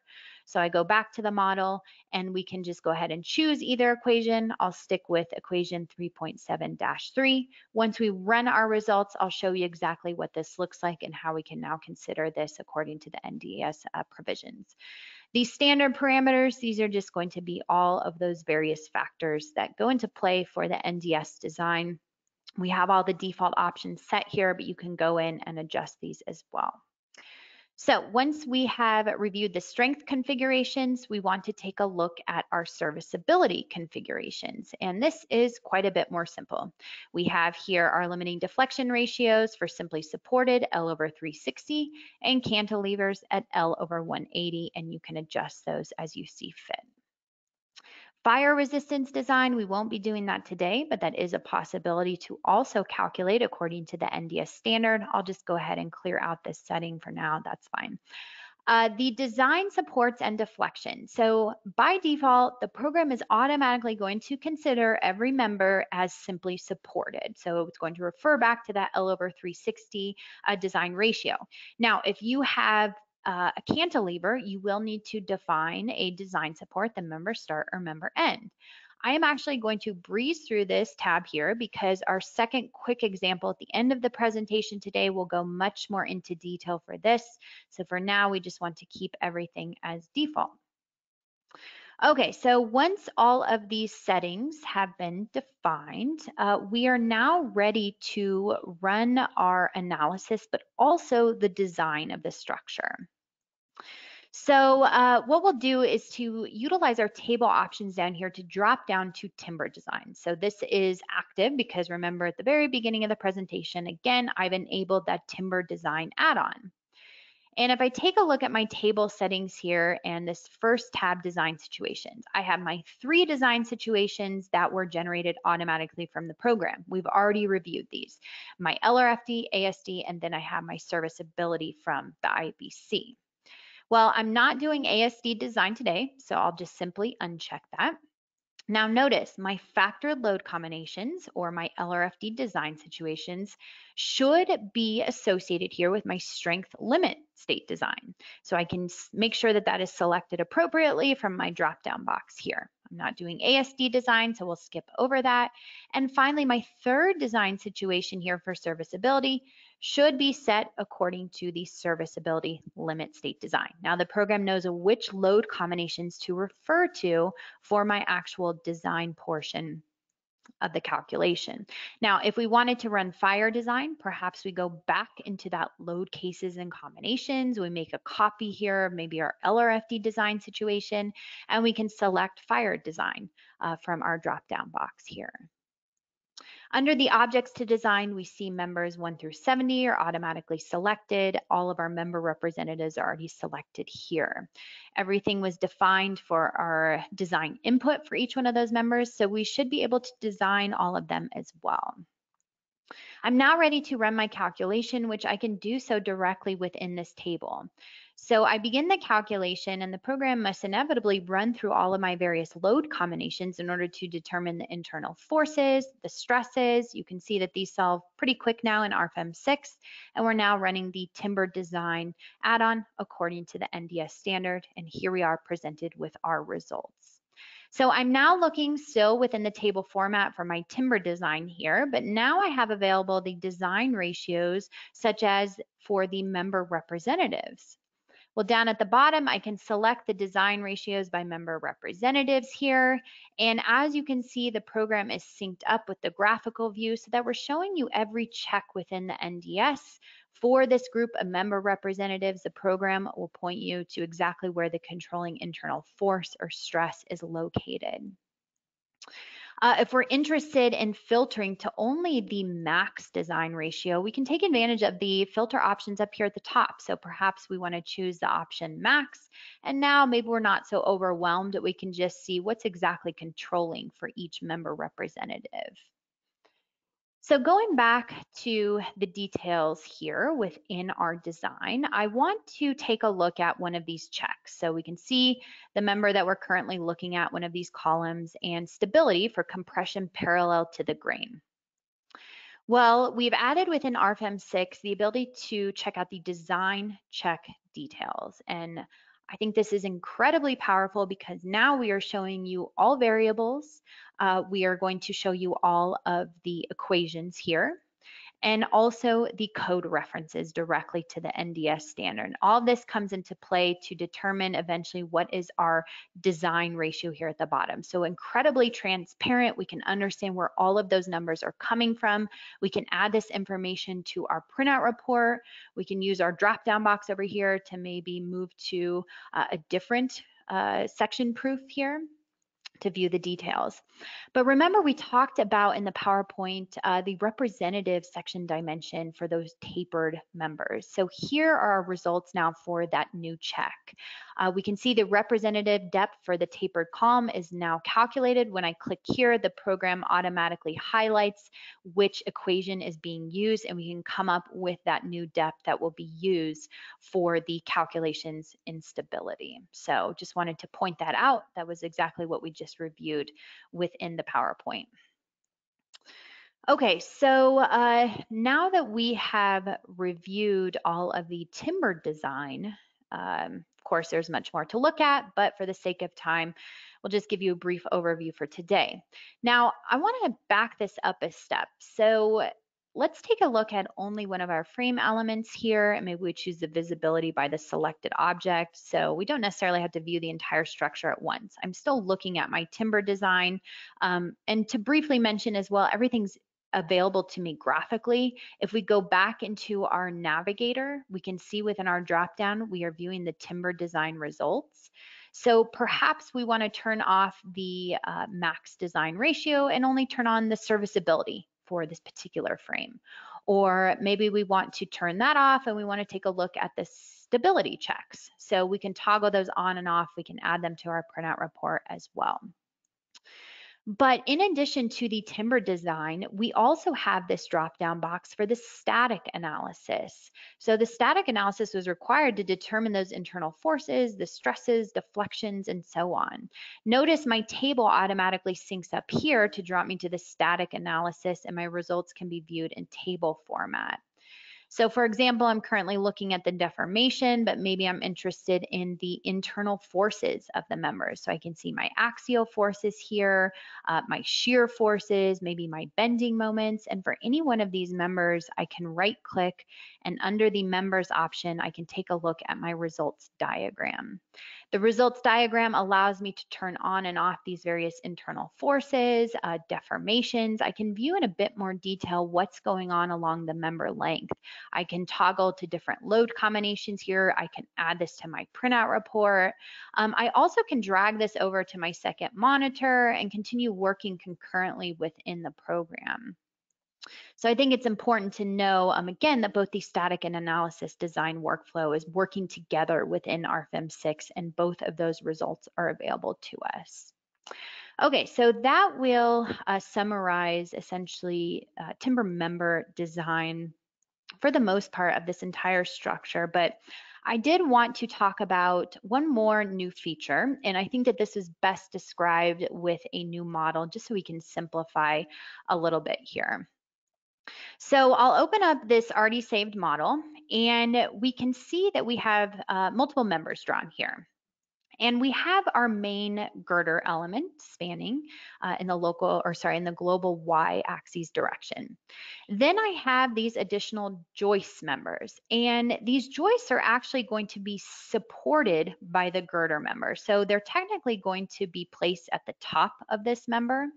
So I go back to the model and we can just go ahead and choose either equation. I'll stick with equation three point seven dash three. Once we run our results, I'll show you exactly what this looks like and how we can now consider this according to the N D S uh, provisions. These standard parameters, these are just going to be all of those various factors that go into play for the N D S design. We have all the default options set here, but you can go in and adjust these as well. So once we have reviewed the strength configurations, we want to take a look at our serviceability configurations. And this is quite a bit more simple. We have here our limiting deflection ratios for simply supported L over three sixty and cantilevers at L over one eighty, and you can adjust those as you see fit. Fire resistance design, we won't be doing that today, but that is a possibility to also calculate according to the N D S standard. I'll just go ahead and clear out this setting for now, that's fine. Uh, the design supports and deflection. So by default, the program is automatically going to consider every member as simply supported. So it's going to refer back to that L over three sixty uh, design ratio. Now, if you have Uh, a cantilever, you will need to define a design support, the member start or member end. I am actually going to breeze through this tab here because our second quick example at the end of the presentation today will go much more into detail for this. So for now, we just want to keep everything as default. Okay, so once all of these settings have been defined, uh, we are now ready to run our analysis, but also the design of the structure. So uh, what we'll do is to utilize our table options down here to drop down to timber design. So this is active because remember at the very beginning of the presentation, again, I've enabled that timber design add-on. And if I take a look at my table settings here and this first tab, design situations, I have my three design situations that were generated automatically from the program. We've already reviewed these, my L R F D, A S D, and then I have my serviceability from the I B C. Well, I'm not doing A S D design today, so I'll just simply uncheck that. Now notice my factored load combinations or my L R F D design situations should be associated here with my strength limit state design. So I can make sure that that is selected appropriately from my drop-down box here. I'm not doing A S D design, so we'll skip over that. And finally, my third design situation here for serviceability should be set according to the serviceability limit state design. Now the program knows which load combinations to refer to for my actual design portion of the calculation. Now, if we wanted to run fire design, perhaps we go back into that load cases and combinations. We make a copy here, maybe our L R F D design situation, and we can select fire design uh, from our drop-down box here. Under the objects to design, we see members one through seventy are automatically selected. All of our member representatives are already selected here. Everything was defined for our design input for each one of those members, so we should be able to design all of them as well. I'm now ready to run my calculation, which I can do so directly within this table. So I begin the calculation and the program must inevitably run through all of my various load combinations in order to determine the internal forces, the stresses. You can see that these solve pretty quick now in R F E M six, and we're now running the timber design add-on according to the N D S standard. And here we are presented with our results. So I'm now looking still within the table format for my timber design here, but now I have available the design ratios such as for the member representatives. Well, down at the bottom, I can select the design ratios by member representatives here. And as you can see, the program is synced up with the graphical view so that we're showing you every check within the N D S. For this group of member representatives, the program will point you to exactly where the controlling internal force or stress is located. Uh, if we're interested in filtering to only the max design ratio, we can take advantage of the filter options up here at the top. So perhaps we want to choose the option max, and now maybe we're not so overwhelmed that we can just see what's exactly controlling for each member representative. So going back to the details here within our design, I want to take a look at one of these checks. So we can see the member that we're currently looking at, one of these columns, and stability for compression parallel to the grain. Well, we've added within R F E M six the ability to check out the design check details. And I think this is incredibly powerful because now we are showing you all variables. Uh, we are going to show you all of the equations here and also the code references directly to the N D S standard. All this comes into play to determine eventually what is our design ratio here at the bottom. So incredibly transparent, we can understand where all of those numbers are coming from. We can add this information to our printout report. We can use our drop-down box over here to maybe move to uh, a different uh, section proof here to view the details. But remember, we talked about in the PowerPoint uh, the representative section dimension for those tapered members. So here are our results now for that new check. Uh, we can see the representative depth for the tapered column is now calculated. When I click here, the program automatically highlights which equation is being used, and we can come up with that new depth that will be used for the calculations in stability. So just wanted to point that out. That was exactly what we just reviewed within the PowerPoint. Okay, so uh, now that we have reviewed all of the timber design, um, of course, there's much more to look at, but for the sake of time, we'll just give you a brief overview for today. Now, I want to back this up a step. So let's take a look at only one of our frame elements here, and maybe we choose the visibility by the selected object. So we don't necessarily have to view the entire structure at once. I'm still looking at my timber design. Um, and to briefly mention as well, everything's available to me graphically. If we go back into our navigator, we can see within our dropdown, we are viewing the timber design results. So perhaps we want to turn off the uh, max design ratio and only turn on the serviceability for this particular frame. Or maybe we want to turn that off and we want to take a look at the stability checks. So we can toggle those on and off. We can add them to our printout report as well. But in addition to the timber design, we also have this drop-down box for the static analysis. So the static analysis was required to determine those internal forces, the stresses, deflections, and so on. Notice my table automatically syncs up here to drop me to the static analysis, and my results can be viewed in table format. So for example, I'm currently looking at the deformation, but maybe I'm interested in the internal forces of the members. So I can see my axial forces here, uh, my shear forces, maybe my bending moments. And for any one of these members, I can right click, and under the members option, I can take a look at my results diagram. The results diagram allows me to turn on and off these various internal forces, uh, deformations. I can view in a bit more detail what's going on along the member length. I can toggle to different load combinations here. I can add this to my printout report. Um, I also can drag this over to my second monitor and continue working concurrently within the program. So I think it's important to know, um, again, that both the static and analysis design workflow is working together within R F E M six, and both of those results are available to us. Okay, so that will uh, summarize essentially uh, timber member design for the most part of this entire structure, but I did want to talk about one more new feature, and I think that this is best described with a new model, just so we can simplify a little bit here. So I'll open up this already saved model, and we can see that we have uh, multiple members drawn here. And we have our main girder element spanning uh, in the local, or sorry, in the global Y axis direction. Then I have these additional joists members, and these joists are actually going to be supported by the girder member. So they're technically going to be placed at the top of this member.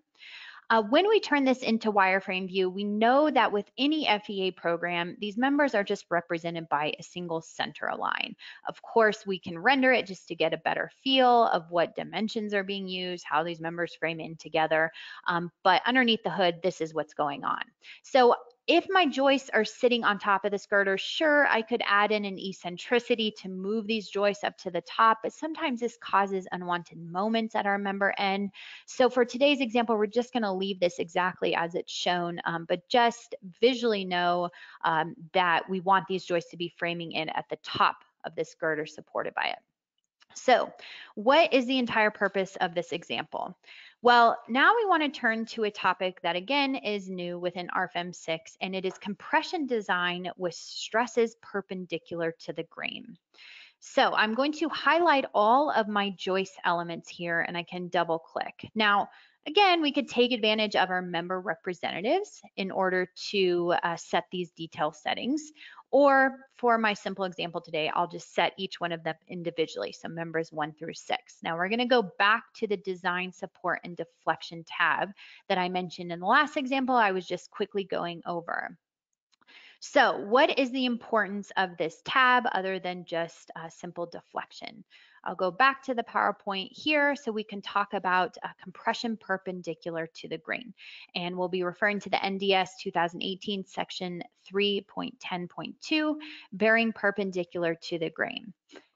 Uh, when we turn this into wireframe view, we know that with any F E A program, these members are just represented by a single center line. Of course, we can render it just to get a better feel of what dimensions are being used, how these members frame in together. Um, but underneath the hood, this is what's going on. So if my joists are sitting on top of this girder, sure, I could add in an eccentricity to move these joists up to the top, but sometimes this causes unwanted moments at our member end. So for today's example, we're just gonna leave this exactly as it's shown, um, but just visually know um, that we want these joists to be framing in at the top of this girder supported by it. So what is the entire purpose of this example? Well, now we want to turn to a topic that again is new within R F E M six, and it is compression design with stresses perpendicular to the grain. So I'm going to highlight all of my joist elements here, and I can double click. Now, again, we could take advantage of our member representatives in order to uh, set these detail settings. Or for my simple example today, I'll just set each one of them individually, so members one through six. Now we're gonna go back to the design support and deflection tab that I mentioned in the last example I was just quickly going over. So what is the importance of this tab other than just uh, simple deflection? I'll go back to the PowerPoint here so we can talk about uh, compression perpendicular to the grain. And we'll be referring to the N D S twenty eighteen section three point ten point two, bearing perpendicular to the grain.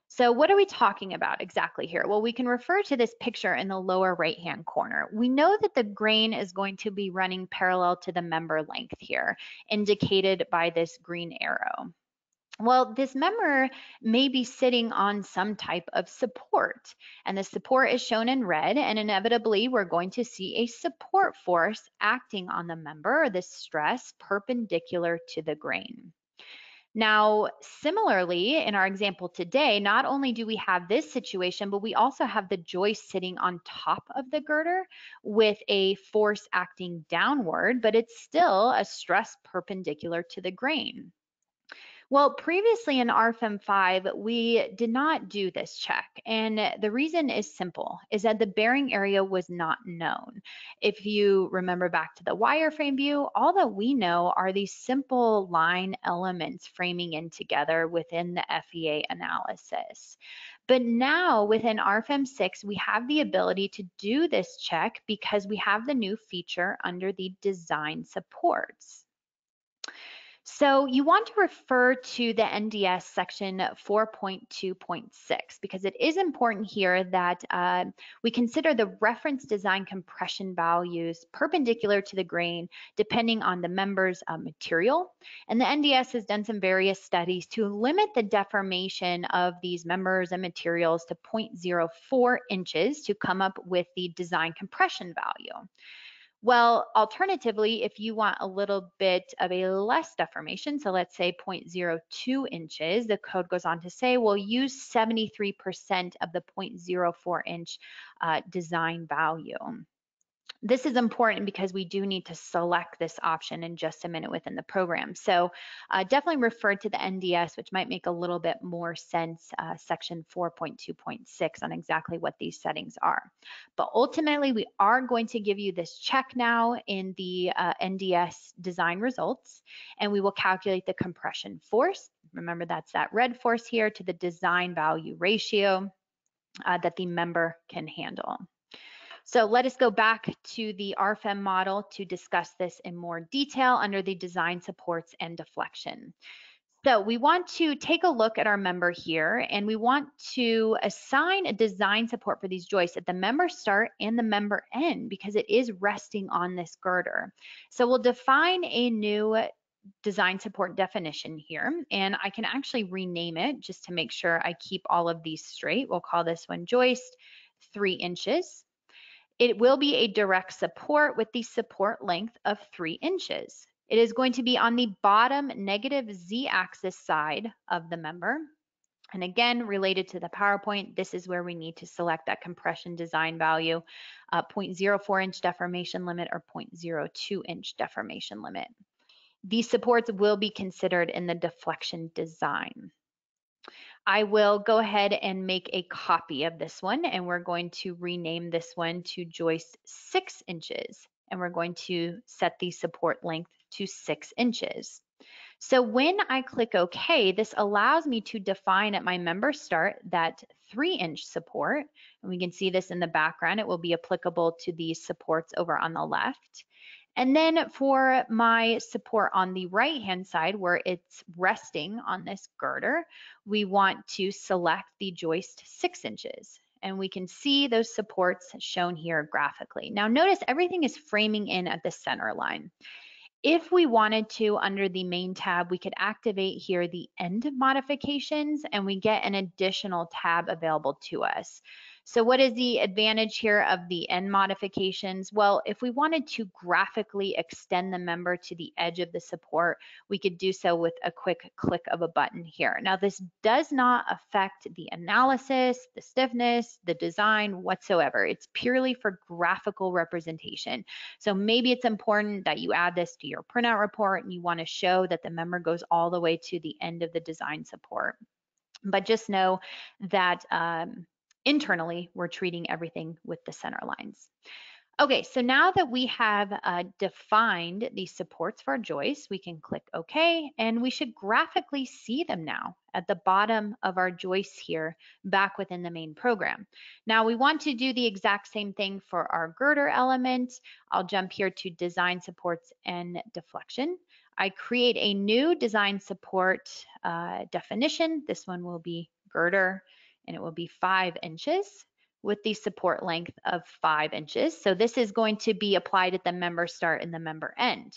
So what are we talking about exactly here? Well, we can refer to this picture in the lower right-hand corner. We know that the grain is going to be running parallel to the member length here, indicated by this green arrow. Well, this member may be sitting on some type of support, and the support is shown in red, and inevitably we're going to see a support force acting on the member, or this stress, perpendicular to the grain. Now, similarly, in our example today, not only do we have this situation, but we also have the joist sitting on top of the girder with a force acting downward, but it's still a stress perpendicular to the grain. Well, previously in R F E M five, we did not do this check. And the reason is simple, is that the bearing area was not known. If you remember back to the wireframe view, all that we know are these simple line elements framing in together within the F E A analysis. But now within R F E M six, we have the ability to do this check because we have the new feature under the design supports. So you want to refer to the N D S section four point two point six because it is important here that uh, we consider the reference design compression values perpendicular to the grain depending on the member's uh, material. And the N D S has done some various studies to limit the deformation of these members and materials to zero point zero four inches to come up with the design compression value. Well, alternatively, if you want a little bit of a less deformation, so let's say zero point zero two inches, the code goes on to say, we'll use seventy-three percent of the zero point zero four inch uh, design value. This is important because we do need to select this option in just a minute within the program. So uh, definitely refer to the N D S, which might make a little bit more sense, uh, section four point two point six on exactly what these settings are. But ultimately, we are going to give you this check now in the uh, N D S design results, and we will calculate the compression force. Remember, that's that red force here to the design value ratio uh, that the member can handle. So let us go back to the R F E M model to discuss this in more detail under the design supports and deflection. So we want to take a look at our member here, and we want to assign a design support for these joists at the member start and the member end because it is resting on this girder. So we'll define a new design support definition here, and I can actually rename it just to make sure I keep all of these straight. We'll call this one joist three inches. It will be a direct support with the support length of three inches. It is going to be on the bottom negative z-axis side of the member. And again, related to the PowerPoint, this is where we need to select that compression design value, uh, zero point zero four inch deformation limit or zero point zero two inch deformation limit. These supports will be considered in the deflection design. I will go ahead and make a copy of this one, and we're going to rename this one to joist six inches, and we're going to set the support length to six inches. So when I click OK, this allows me to define at my member start that three inch support, and we can see this in the background. It will be applicable to these supports over on the left. And then for my support on the right-hand side where it's resting on this girder, we want to select the joist six inches. And we can see those supports shown here graphically. Now notice everything is framing in at the center line. If we wanted to, under the main tab, we could activate here the end modifications, and we get an additional tab available to us. So what is the advantage here of the end modifications? Well, if we wanted to graphically extend the member to the edge of the support, we could do so with a quick click of a button here. Now, this does not affect the analysis, the stiffness, the design whatsoever. It's purely for graphical representation. So maybe it's important that you add this to your printout report and you want to show that the member goes all the way to the end of the design support. But just know that um, internally, we're treating everything with the center lines. Okay, so now that we have uh, defined the supports for our joists, we can click OK, and we should graphically see them now at the bottom of our joists here back within the main program. Now we want to do the exact same thing for our girder element. I'll jump here to design supports and deflection. I create a new design support uh, definition. This one will be girder, and it will be five inches with the support length of five inches. So this is going to be applied at the member start and the member end.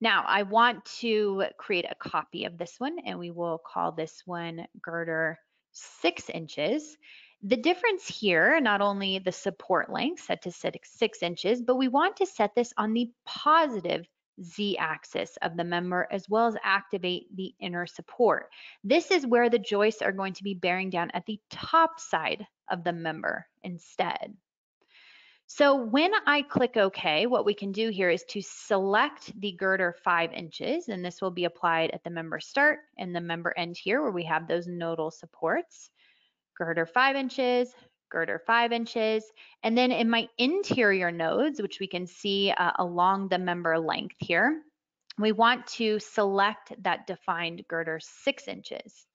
Now I want to create a copy of this one, and we will call this one girder six inches. The difference here, not only the support length set to six inches, but we want to set this on the positive z-axis of the member, as well as activate the inner support. This is where the joists are going to be bearing down at the top side of the member instead. So when I click OK, what we can do here is to select the girder five inches, and this will be applied at the member start and the member end here where we have those nodal supports. Girder five inches, girder five inches, and then in my interior nodes, which we can see uh, along the member length here, we want to select that defined girder six inches.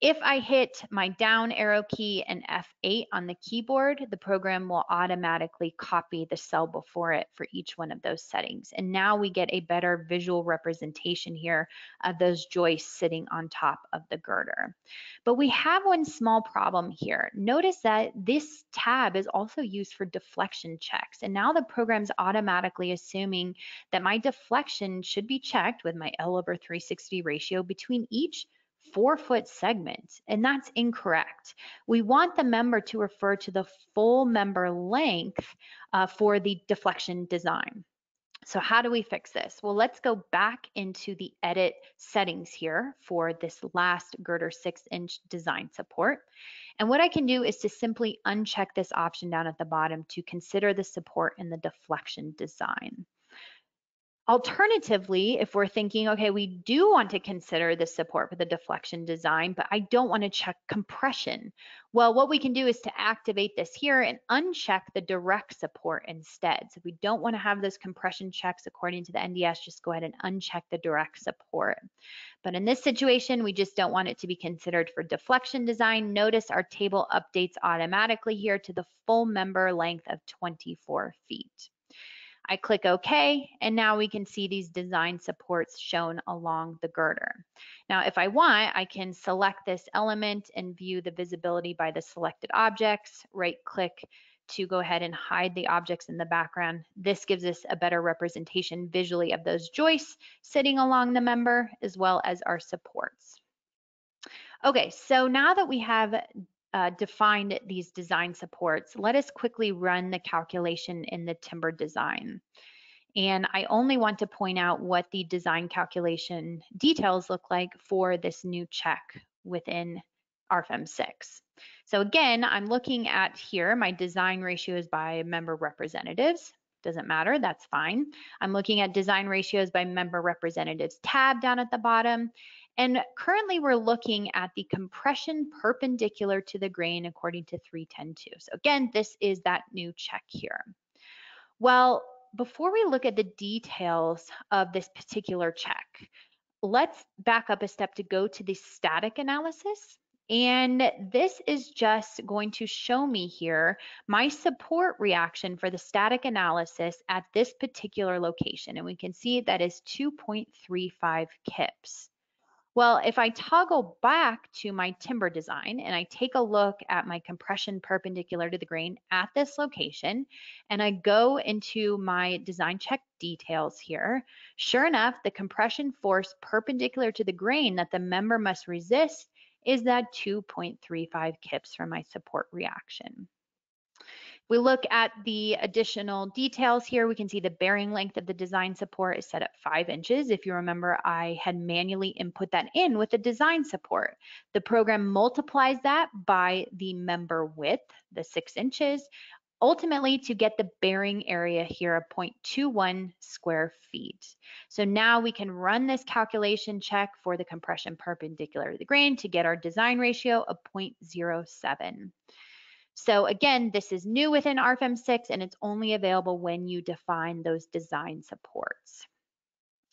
If I hit my down arrow key and F eight on the keyboard, the program will automatically copy the cell before it for each one of those settings. And now we get a better visual representation here of those joists sitting on top of the girder. But we have one small problem here. Notice that this tab is also used for deflection checks. And now the program's automatically assuming that my deflection should be checked with my L over three sixty ratio between each four-foot segment, and that's incorrect. We want the member to refer to the full member length uh, for the deflection design. So how do we fix this? Well, let's go back into the edit settings here for this last girder six inch design support. And what I can do is to simply uncheck this option down at the bottom to consider the support in the deflection design. Alternatively, if we're thinking, okay, we do want to consider the support for the deflection design, but I don't want to check compression. Well, what we can do is to activate this here and uncheck the direct support instead. So if we don't want to have those compression checks according to the N D S, just go ahead and uncheck the direct support. But in this situation, we just don't want it to be considered for deflection design. Notice our table updates automatically here to the full member length of twenty-four feet. I click OK, and now we can see these design supports shown along the girder. Now, if I want, I can select this element and view the visibility by the selected objects, right-click to go ahead and hide the objects in the background. This gives us a better representation visually of those joists sitting along the member, as well as our supports. Okay, so now that we have Uh, defined these design supports, let us quickly run the calculation in the timber design. And I only want to point out what the design calculation details look like for this new check within R F E M six. So again, I'm looking at here, my design ratios by member representatives. Doesn't matter, that's fine. I'm looking at design ratios by member representatives tab down at the bottom. And currently we're looking at the compression perpendicular to the grain according to three ten point two. So again, this is that new check here. Well, before we look at the details of this particular check, let's back up a step to go to the static analysis. And this is just going to show me here my support reaction for the static analysis at this particular location. And we can see that is two point three five kips. Well, if I toggle back to my timber design and I take a look at my compression perpendicular to the grain at this location, and I go into my design check details here, sure enough, the compression force perpendicular to the grain that the member must resist is that two point three five kips for my support reaction. We look at the additional details here. We can see the bearing length of the design support is set at five inches. If you remember, I had manually input that in with the design support. The program multiplies that by the member width, the six inches, ultimately to get the bearing area here of zero point two one square feet. So now we can run this calculation check for the compression perpendicular to the grain to get our design ratio of zero point zero seven. So again, this is new within R F E M six, and it's only available when you define those design supports.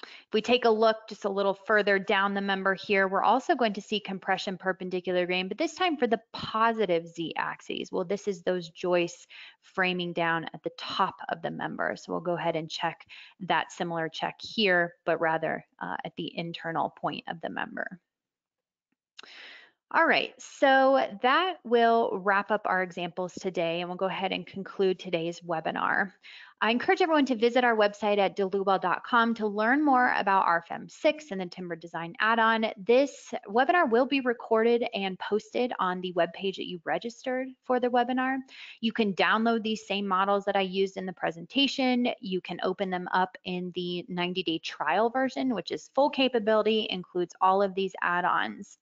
If we take a look just a little further down the member here, we're also going to see compression perpendicular grain, but this time for the positive z-axis. Well, this is those joists framing down at the top of the member. So we'll go ahead and check that similar check here, but rather uh, at the internal point of the member. All right, so that will wrap up our examples today, and we'll go ahead and conclude today's webinar. I encourage everyone to visit our website at dlubal dot com to learn more about R F E M six and the timber design add-on. This webinar will be recorded and posted on the webpage that you registered for the webinar. You can download these same models that I used in the presentation. You can open them up in the ninety day trial version, which is full capability, includes all of these add-ons.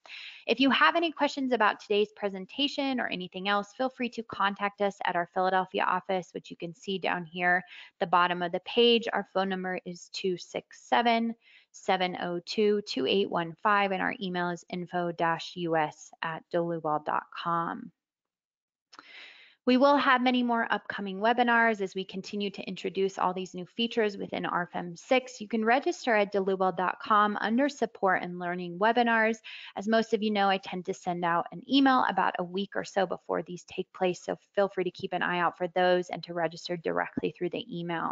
If you have any questions about today's presentation or anything else, feel free to contact us at our Philadelphia office, which you can see down here at the bottom of the page. Our phone number is two six seven, seven oh two, two eight one five, and our email is info dash us at dlubal dot com. We will have many more upcoming webinars as we continue to introduce all these new features within R F E M six. You can register at dlubal dot com under support and learning webinars. As most of you know, I tend to send out an email about a week or so before these take place, so feel free to keep an eye out for those and to register directly through the email.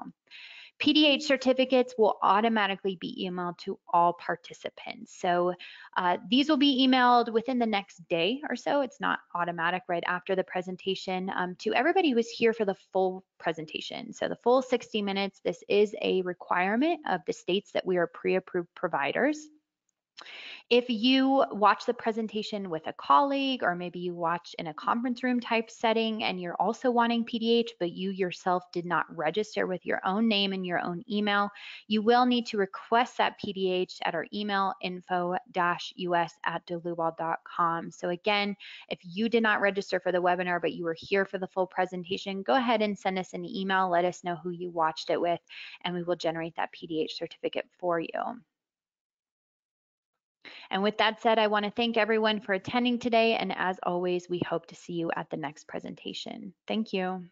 P D H certificates will automatically be emailed to all participants. So uh, these will be emailed within the next day or so. It's not automatic right after the presentation um, to everybody who was here for the full presentation. So the full sixty minutes, this is a requirement of the states that we are pre-approved providers. If you watch the presentation with a colleague, or maybe you watch in a conference room type setting and you're also wanting P D H, but you yourself did not register with your own name and your own email, you will need to request that P D H at our email info dash us at dlubal dot com. So again, if you did not register for the webinar, but you were here for the full presentation, go ahead and send us an email. Let us know who you watched it with, and we will generate that P D H certificate for you. And with that said, I want to thank everyone for attending today. And as always, we hope to see you at the next presentation. Thank you.